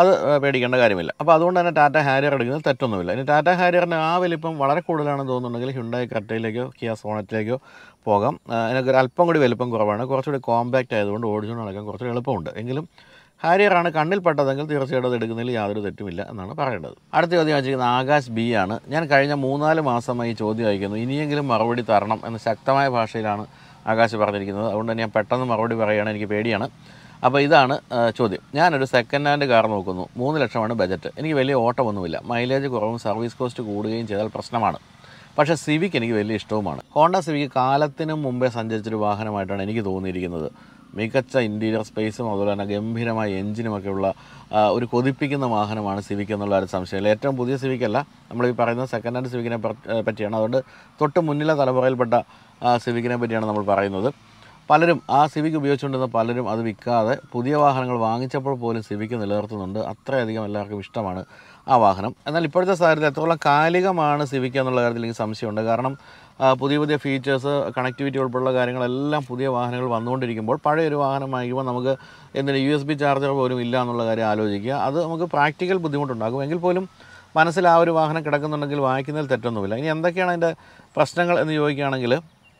അത് പേടിക്കേണ്ട കാര്യമില്ല. അപ്പോൾ അതുകൊണ്ട് തന്നെ ടാറ്റ ഹാരിയർ എടുക്കുന്നത് തെറ്റൊന്നുമില്ല. ഇനി ടാറ്റ ഹാരിയറിന് ആ വലിപ്പം വളരെ കൂടുതലാണെന്ന് തോന്നുന്നുണ്ടെങ്കിൽ ഹ്യുണ്ടായി ക്രെറ്റയിലേക്കോ കിയ സോണറ്റിലേക്കോ പോകാം. അതിനൊക്കെ ഒരു അല്പം കൂടി വലിപ്പം കുറവാണ്. കുറച്ചുകൂടി കോമ്പാക്റ്റ് ആയതുകൊണ്ട് ഓടിച്ചുകൊണ്ട് നടക്കാൻ കുറച്ചുകൂടി എളുപ്പമുണ്ട്. എങ്കിലും ഹാരിയറാണ് കണ്ണിൽപ്പെട്ടതെങ്കിൽ തീർച്ചയായിട്ടും അത് എടുക്കുന്നതിൽ യാതൊരു തെറ്റുമില്ല എന്നാണ് പറയേണ്ടത്. അടുത്ത ചോദ്യം ചോദിച്ചിരിക്കുന്നത് ആകാശ് ബി ആണ്. ഞാൻ കഴിഞ്ഞ മൂന്നാല് മാസമായി ചോദ്യം അയക്കുന്നു, ഇനിയെങ്കിലും മറുപടി തരണം എന്ന് ശക്തമായ ഭാഷയിലാണ് ആകാശ് പറഞ്ഞിരിക്കുന്നത്. അതുകൊണ്ട് ഞാൻ പെട്ടെന്ന് മറുപടി പറയുകയാണ്, എനിക്ക് പേടിയാണ്. അപ്പോൾ ഇതാണ് ചോദ്യം. ഞാനൊരു സെക്കൻഡ് ഹാൻഡ് കാർ നോക്കുന്നു. മൂന്ന് ലക്ഷമാണ് ബജറ്റ്. എനിക്ക് വലിയ ഓട്ടമൊന്നുമില്ല. മൈലേജ് കുറവും സർവീസ് കോസ്റ്റ് കൂടുകയും ചെയ്താൽ പ്രശ്നമാണ്. പക്ഷേ സിവിക്ക് എനിക്ക് വലിയ ഇഷ്ടവുമാണ്. ഹോണ്ട സിവിക്ക് കാലത്തിന് മുമ്പേ സഞ്ചരിച്ചൊരു വാഹനമായിട്ടാണ് എനിക്ക് തോന്നിയിരിക്കുന്നത്. മികച്ച ഇൻറ്റീരിയർ സ്പേസും അതുപോലെ തന്നെ ഗംഭീരമായ എഞ്ചിനുമൊക്കെയുള്ള ഒരു കൊതിപ്പിക്കുന്ന വാഹനമാണ് സിവിക്ക് എന്നുള്ള ഒരു സംശയമില്ല. ഏറ്റവും പുതിയ സിവിക്കല്ല, നമ്മൾ ഈ പറയുന്ന സെക്കൻഡ് ഹാൻഡ് സിവിക്കിനെ പറ്റിയാണ്. അതുകൊണ്ട് തൊട്ട് മുന്നിലെ തലമുറയിൽപ്പെട്ട സിവിക്കിനെ പറ്റിയാണ് നമ്മൾ പറയുന്നത്. പലരും ആ സിവിക്ക് ഉപയോഗിച്ചുകൊണ്ടിരുന്ന പലരും അത് വിൽക്കാതെ പുതിയ വാഹനങ്ങൾ വാങ്ങിച്ചപ്പോൾ പോലും സിവിക്ക് നിലനിർത്തുന്നുണ്ട്. അത്രയധികം എല്ലാവർക്കും ഇഷ്ടമാണ് ആ വാഹനം. എന്നാൽ ഇപ്പോഴത്തെ സാഹചര്യത്തിൽ എത്രത്തോളം കാലികമാണ് സിവിക്ക് എന്നുള്ള കാര്യത്തിൽ എനിക്ക് സംശയമുണ്ട്. കാരണം പുതിയ പുതിയ ഫീച്ചേഴ്സ്, കണക്ടിവിറ്റി ഉൾപ്പെടെയുള്ള കാര്യങ്ങളെല്ലാം പുതിയ വാഹനങ്ങൾ വന്നുകൊണ്ടിരിക്കുമ്പോൾ പഴയൊരു വാഹനം വാങ്ങിക്കുമ്പോൾ നമുക്ക് എന്തിന് യു എസ് ബി ചാർജർ പോലും ഇല്ല എന്നുള്ള കാര്യം ആലോചിക്കുക. അത് നമുക്ക് പ്രാക്ടിക്കൽ ബുദ്ധിമുട്ടുണ്ടാകും. എങ്കിൽ പോലും മനസ്സിൽ ആ ഒരു വാഹനം കിടക്കുന്നുണ്ടെങ്കിൽ വാങ്ങിക്കുന്നതിൽ തെറ്റൊന്നുമില്ല. ഇനി എന്തൊക്കെയാണ് അതിൻ്റെ പ്രശ്നങ്ങൾ എന്ന് ചോദിക്കുകയാണെങ്കിൽ,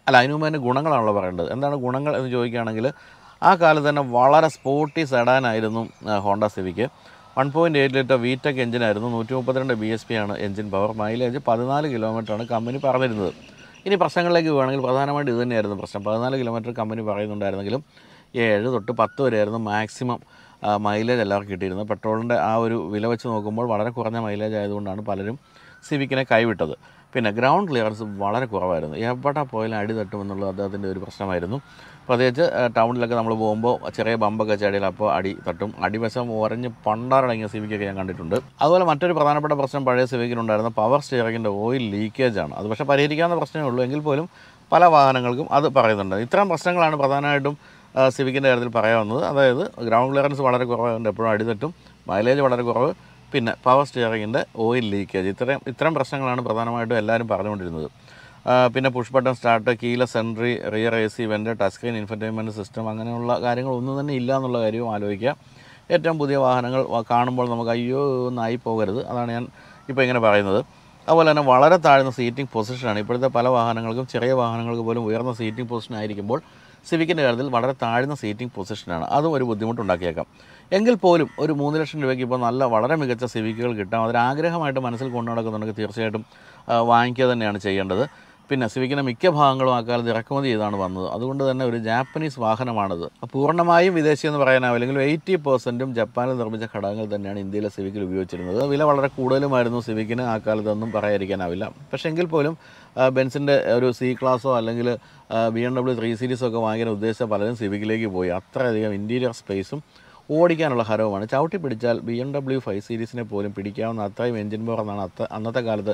അല്ല അതിന് മുമ്പ് അതിൻ്റെ ഗുണങ്ങളാണല്ലോ പറയേണ്ടത്. എന്താണ് ഗുണങ്ങൾ എന്ന് ചോദിക്കുകയാണെങ്കിൽ, ആ കാലത്ത് തന്നെ വളരെ സ്പോർട്ടി സെഡാനായിരുന്നു Honda Civic. One point eight litre VTEC എഞ്ചിനായിരുന്നു. നൂറ്റി മുപ്പത്തിരണ്ട് ബി എസ് പി ആണ് എഞ്ചിൻ പവർ. മൈലേജ് പതിനാല് കിലോമീറ്ററാണ് കമ്പനി പറഞ്ഞിരുന്നത്. ഇനി പ്രശ്നങ്ങളിലേക്ക് പോവുകയാണെങ്കിൽ പ്രധാനമായിട്ട് ഇത് തന്നെയായിരുന്നു പ്രശ്നം. പതിനാല് കിലോമീറ്റർ കമ്പനി പറയുന്നുണ്ടായിരുന്നെങ്കിലും ഏഴ് തൊട്ട് പത്ത് വരെയായിരുന്നു മാക്സിമം മൈലേജ് എല്ലാവർക്കും കിട്ടിയിരുന്നത്. പെട്രോളിൻ്റെ ആ ഒരു വില വെച്ച് നോക്കുമ്പോൾ വളരെ കുറഞ്ഞ മൈലേജ് ആയതുകൊണ്ടാണ് പലരും സിവിക്കിനെ കൈവിട്ടത്. പിന്നെ ഗ്രൗണ്ട് ക്ലിയറൻസ് വളരെ കുറവായിരുന്നു. എവിടെ പോയാലും അടി തട്ടുമെന്നുള്ളത് അദ്ദേഹത്തിൻ്റെ ഒരു പ്രശ്നമായിരുന്നു. പ്രത്യേകിച്ച് ടൗണിലൊക്കെ നമ്മൾ പോകുമ്പോൾ ചെറിയ ബമ്പൊക്കെ ചാടിയാൽ അപ്പോൾ അടി തട്ടും. അടിവശം ഉറഞ്ഞ് പണ്ടാറടങ്ങിയ സിവിക്കൊക്കെ ഞാൻ കണ്ടിട്ടുണ്ട്. അതുപോലെ മറ്റൊരു പ്രധാനപ്പെട്ട പ്രശ്നം പഴയ സിവിക്കിനുണ്ടായിരുന്ന പവർ സ്റ്റിയറിങ്ങിൻ്റെ ഓയിൽ ലീക്കേജാണ്. അത് പക്ഷേ പരിഹരിക്കാവുന്ന പ്രശ്നമേ ഉള്ളൂ. എങ്കിൽ പോലും പല വാഹനങ്ങൾക്കും അത് പറയുന്നുണ്ട്. ഇത്തരം പ്രശ്നങ്ങളാണ് പ്രധാനമായിട്ടും സിവിക്കിൻ്റെ കാര്യത്തിൽ പറയാവുന്നത്. അതായത് ഗ്രൗണ്ട് ക്ലിയറൻസ് വളരെ കുറവായതുകൊണ്ട് എപ്പോഴും അടി തട്ടും, മൈലേജ് വളരെ കുറവ്, പിന്നെ പവർ സ്റ്റിയറിങ്ങിൻ്റെ ഓയിൽ ലീക്കേജ്. ഇത്രയും ഇത്തരം പ്രശ്നങ്ങളാണ് പ്രധാനമായിട്ടും എല്ലാവരും പറഞ്ഞുകൊണ്ടിരുന്നത്. പിന്നെ push button start, keyless entry, rear A C vent, touch screen infotainment system, അങ്ങനെയുള്ള കാര്യങ്ങളൊന്നും തന്നെ ഇല്ല എന്നുള്ള കാര്യവും ആലോചിക്കുക. ഏറ്റവും പുതിയ വാഹനങ്ങൾ കാണുമ്പോൾ നമുക്ക് അയ്യോ ഒന്നായി പോകരുത്, അതാണ് ഞാൻ ഇപ്പോൾ ഇങ്ങനെ പറയുന്നത്. അതുപോലെ തന്നെ വളരെ താഴ്ന്ന സീറ്റിംഗ് പൊസിഷനാണ്. ഇപ്പോഴത്തെ പല വാഹനങ്ങൾക്കും ചെറിയ വാഹനങ്ങൾക്ക് പോലും ഉയർന്ന സീറ്റിംഗ് പൊസിഷനായിരിക്കുമ്പോൾ സിവിക്കിൻ്റെ കാര്യത്തിൽ വളരെ താഴ്ന്ന സീറ്റിംഗ് പൊസിഷനാണ്. അതും ഒരു ബുദ്ധിമുട്ടുണ്ടാക്കിയേക്കാം. എങ്കിൽ പോലും ഒരു മൂന്ന് ലക്ഷം രൂപയ്ക്ക് ഇപ്പോൾ നല്ല വളരെ മികച്ച സിവിക്കുകൾ കിട്ടാം. അതൊരാഗ്രഹമായിട്ട് മനസ്സിൽ കൊണ്ടു നടക്കുന്നുണ്ടെങ്കിൽ തീർച്ചയായിട്ടും വാങ്ങിക്കുക തന്നെയാണ് ചെയ്യേണ്ടത്. പിന്നെ സിവിക്കിന്റെ മിക്ക ഭാഗങ്ങളും ആ കാലത്ത് ഇറക്കുമതി ചെയ്താണ് വന്നത്. അതുകൊണ്ട് തന്നെ ഒരു ജാപ്പനീസ് വാഹനമാണിത്. പൂർണ്ണമായും വിദേശി എന്ന് പറയാനാവില്ല, അല്ലെങ്കിൽ എയ്റ്റി പെർസെൻറ്റും ജപ്പാനിൽ നിർമ്മിച്ച ഘടകങ്ങൾ തന്നെയാണ് ഇന്ത്യയിലെ സിവിക്കിൽ ഉപയോഗിച്ചിരുന്നത്. വില വളരെ കൂടുതലുമായിരുന്നു സിവിക്കിന് ആ കാലത്തൊന്നും പറയാതിരിക്കാനാവില്ല. പക്ഷേ എങ്കിൽ പോലും ബെൻസിൻ്റെ ഒരു സി ക്ലാസോ അല്ലെങ്കിൽ ബി എം ഡബ്ല്യു ത്രീ സീരീസോ ഒക്കെ വാങ്ങിക്കാൻ ഉദ്ദേശിച്ച പലരും സിവിക്കിലേക്ക് പോയി. അത്രയധികം ഇൻറ്റീരിയർ സ്പേസും ഓടിക്കാനുള്ള ഹരവുമാണ്. ചവിട്ടി പിടിച്ചാൽ ബി എം ഡബ്ല്യു ഫൈവ് സീരീസിനെ പോലും പിടിക്കാവുന്ന അത്രയും എൻജിൻ പവർ എന്നാണ് അത്ത അന്നത്തെ കാലത്ത്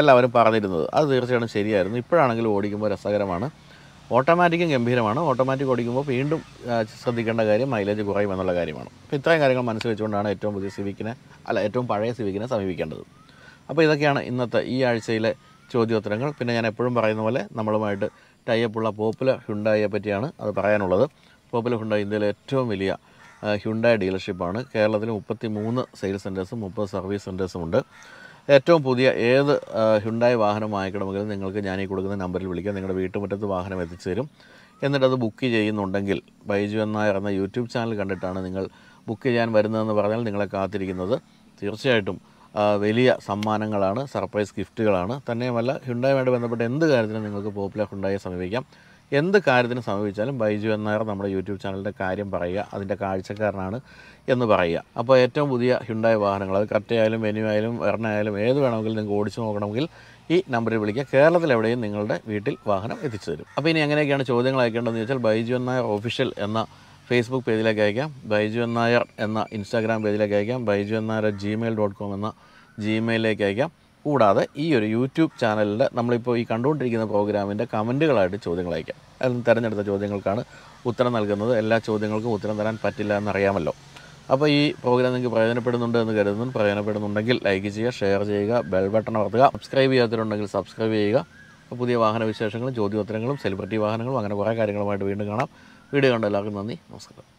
എല്ലാവരും പറഞ്ഞിരുന്നത്. അത് തീർച്ചയായിട്ടും ശരിയായിരുന്നു. ഇപ്പോഴാണെങ്കിൽ ഓടിക്കുമ്പോൾ രസകരമാണ്. ഓട്ടോമാറ്റിക്കും ഗംഭീരമാണ്. ഓട്ടോമാറ്റിക് ഓടിക്കുമ്പോൾ വീണ്ടും ശ്രദ്ധിക്കേണ്ട കാര്യം മൈലേജ് കുറയും എന്നുള്ള കാര്യമാണ്. അപ്പോൾ ഇത്രയും കാര്യങ്ങൾ മനസ്സിൽ വെച്ചുകൊണ്ടാണ് ഏറ്റവും പുതിയ സിവിക്കിനെ അല്ല ഏറ്റവും പഴയ സിവിക്കിനെ സമീപിക്കേണ്ടത്. അപ്പോൾ ഇതൊക്കെയാണ് ഇന്നത്തെ ഈ ആഴ്ചയിലെ ചോദ്യോത്തരങ്ങൾ. പിന്നെ ഞാൻ എപ്പോഴും പറയുന്ന പോലെ നമ്മളുമായിട്ട് ടൈപ്പുള്ള പോപ്പുലർ ഹ്യുണ്ടായിയെ പറ്റിയാണ് അത് പറയാനുള്ളത്. പോപ്പുലർ ഹ്യുണ്ടായി ഇന്ത്യയിലെ ഏറ്റവും വലിയ ഹ്യുണ്ടായി ഡീലർഷിപ്പാണ്. കേരളത്തിൽ മുപ്പത്തി മൂന്ന് സെയിൽസ് സെൻറ്റേഴ്സും മുപ്പത് സർവീസ് സെൻറ്റേഴ്സും ഉണ്ട്. ഏറ്റവും പുതിയ ഏത് ഹ്യുണ്ടായി വാഹനം വാങ്ങിക്കണമെങ്കിലും നിങ്ങൾക്ക് ഞാൻ ഈ കൊടുക്കുന്ന നമ്പറിൽ വിളിക്കാം. നിങ്ങളുടെ വീട്ടുമുറ്റത്ത് വാഹനം എത്തിച്ചു തരും. എന്നിട്ടത് ബുക്ക് ചെയ്യുന്നുണ്ടെങ്കിൽ ബൈജു എന്നായർ എന്ന യൂട്യൂബ് ചാനൽ കണ്ടിട്ടാണ് നിങ്ങൾ ബുക്ക് ചെയ്യാൻ വരുന്നതെന്ന് പറഞ്ഞാൽ നിങ്ങളെ കാത്തിരിക്കുന്നത് തീർച്ചയായിട്ടും വലിയ സമ്മാനങ്ങളാണ്, സർപ്രൈസ് ഗിഫ്റ്റുകളാണ്. തന്നെയുമല്ല, ഹ്യുണ്ടായുമായിട്ട് ബന്ധപ്പെട്ട എന്ത് കാര്യത്തിനും നിങ്ങൾക്ക് പോപ്പുലർ ഹ്യുണ്ടായി സമീപിക്കാം. എന്ത് കാര്യത്തിന് സമീപിച്ചാലും ബൈജു എന്നായർ നമ്മുടെ യൂട്യൂബ് ചാനലിൻ്റെ കാര്യം പറയുക, അതിൻ്റെ കാഴ്ചക്കാരനാണ് എന്ന് പറയുക. അപ്പോൾ ഏറ്റവും പുതിയ ഹ്യുണ്ടായി വാഹനങ്ങൾ, അത് കറ്റയായാലും വെന്യൂ ആയാലും വെർണ ആയാലും ഏത് വേണമെങ്കിലും നിങ്ങൾക്ക് ഓടിച്ചു നോക്കണമെങ്കിൽ ഈ നമ്പറിൽ വിളിക്കുക. കേരളത്തിലെവിടെയും നിങ്ങളുടെ വീട്ടിൽ വാഹനം എത്തിച്ചു തരും. അപ്പോൾ ഇനി എങ്ങനെയൊക്കെയാണ് ചോദ്യങ്ങൾ അയക്കേണ്ടതെന്ന് ചോദിച്ചാൽ ബൈജു എന്നായർ ഒഫീഷ്യൽ എന്ന ഫേസ്ബുക്ക് പേജിലേക്ക് അയക്കാം, ബൈജു എന്നായർ എന്ന ഇൻസ്റ്റാഗ്രാം പേജിലേക്ക് അയക്കാം, ബൈജു എന്നായർ ജിമെയിൽ ഡോട്ട് കോം എന്ന ജിമെയിലേക്ക് അയക്കാം. കൂടാതെ ഈ ഒരു യൂട്യൂബ് ചാനലിൻ്റെ നമ്മളിപ്പോൾ ഈ കണ്ടുകൊണ്ടിരിക്കുന്ന പ്രോഗ്രാമിൻ്റെ കമൻറ്റുകളായിട്ട് ചോദ്യങ്ങൾ അയക്കാം. അതിൽ തിരഞ്ഞെടുത്ത ചോദ്യങ്ങൾക്കാണ് ഉത്തരം നൽകുന്നത്. എല്ലാ ചോദ്യങ്ങൾക്കും ഉത്തരം തരാൻ പറ്റില്ല എന്നറിയാമല്ലോ. അപ്പോൾ ഈ പ്രോഗ്രാം നിങ്ങൾക്ക് പ്രയോജനപ്പെടുന്നുണ്ട് എന്ന് കരുതുന്നു. പ്രയോജനപ്പെടുന്നുണ്ടെങ്കിൽ ലൈക്ക് ചെയ്യുക, ഷെയർ ചെയ്യുക, ബെൽ ബട്ടൺ അമർത്തുക. സബ്സ്ക്രൈബ് ചെയ്യാത്തവരുണ്ടെങ്കിൽ സബ്സ്ക്രൈബ് ചെയ്യുക. പുതിയ വാഹന വിശേഷങ്ങളും ചോദ്യോത്തരങ്ങളും സെലിബ്രിറ്റി വാഹനങ്ങളും അങ്ങനെ കുറേ കാര്യങ്ങളുമായിട്ട് വീണ്ടും കാണാം. വീഡിയോ കണ്ട എല്ലാവർക്കും നന്ദി, നമസ്കാരം.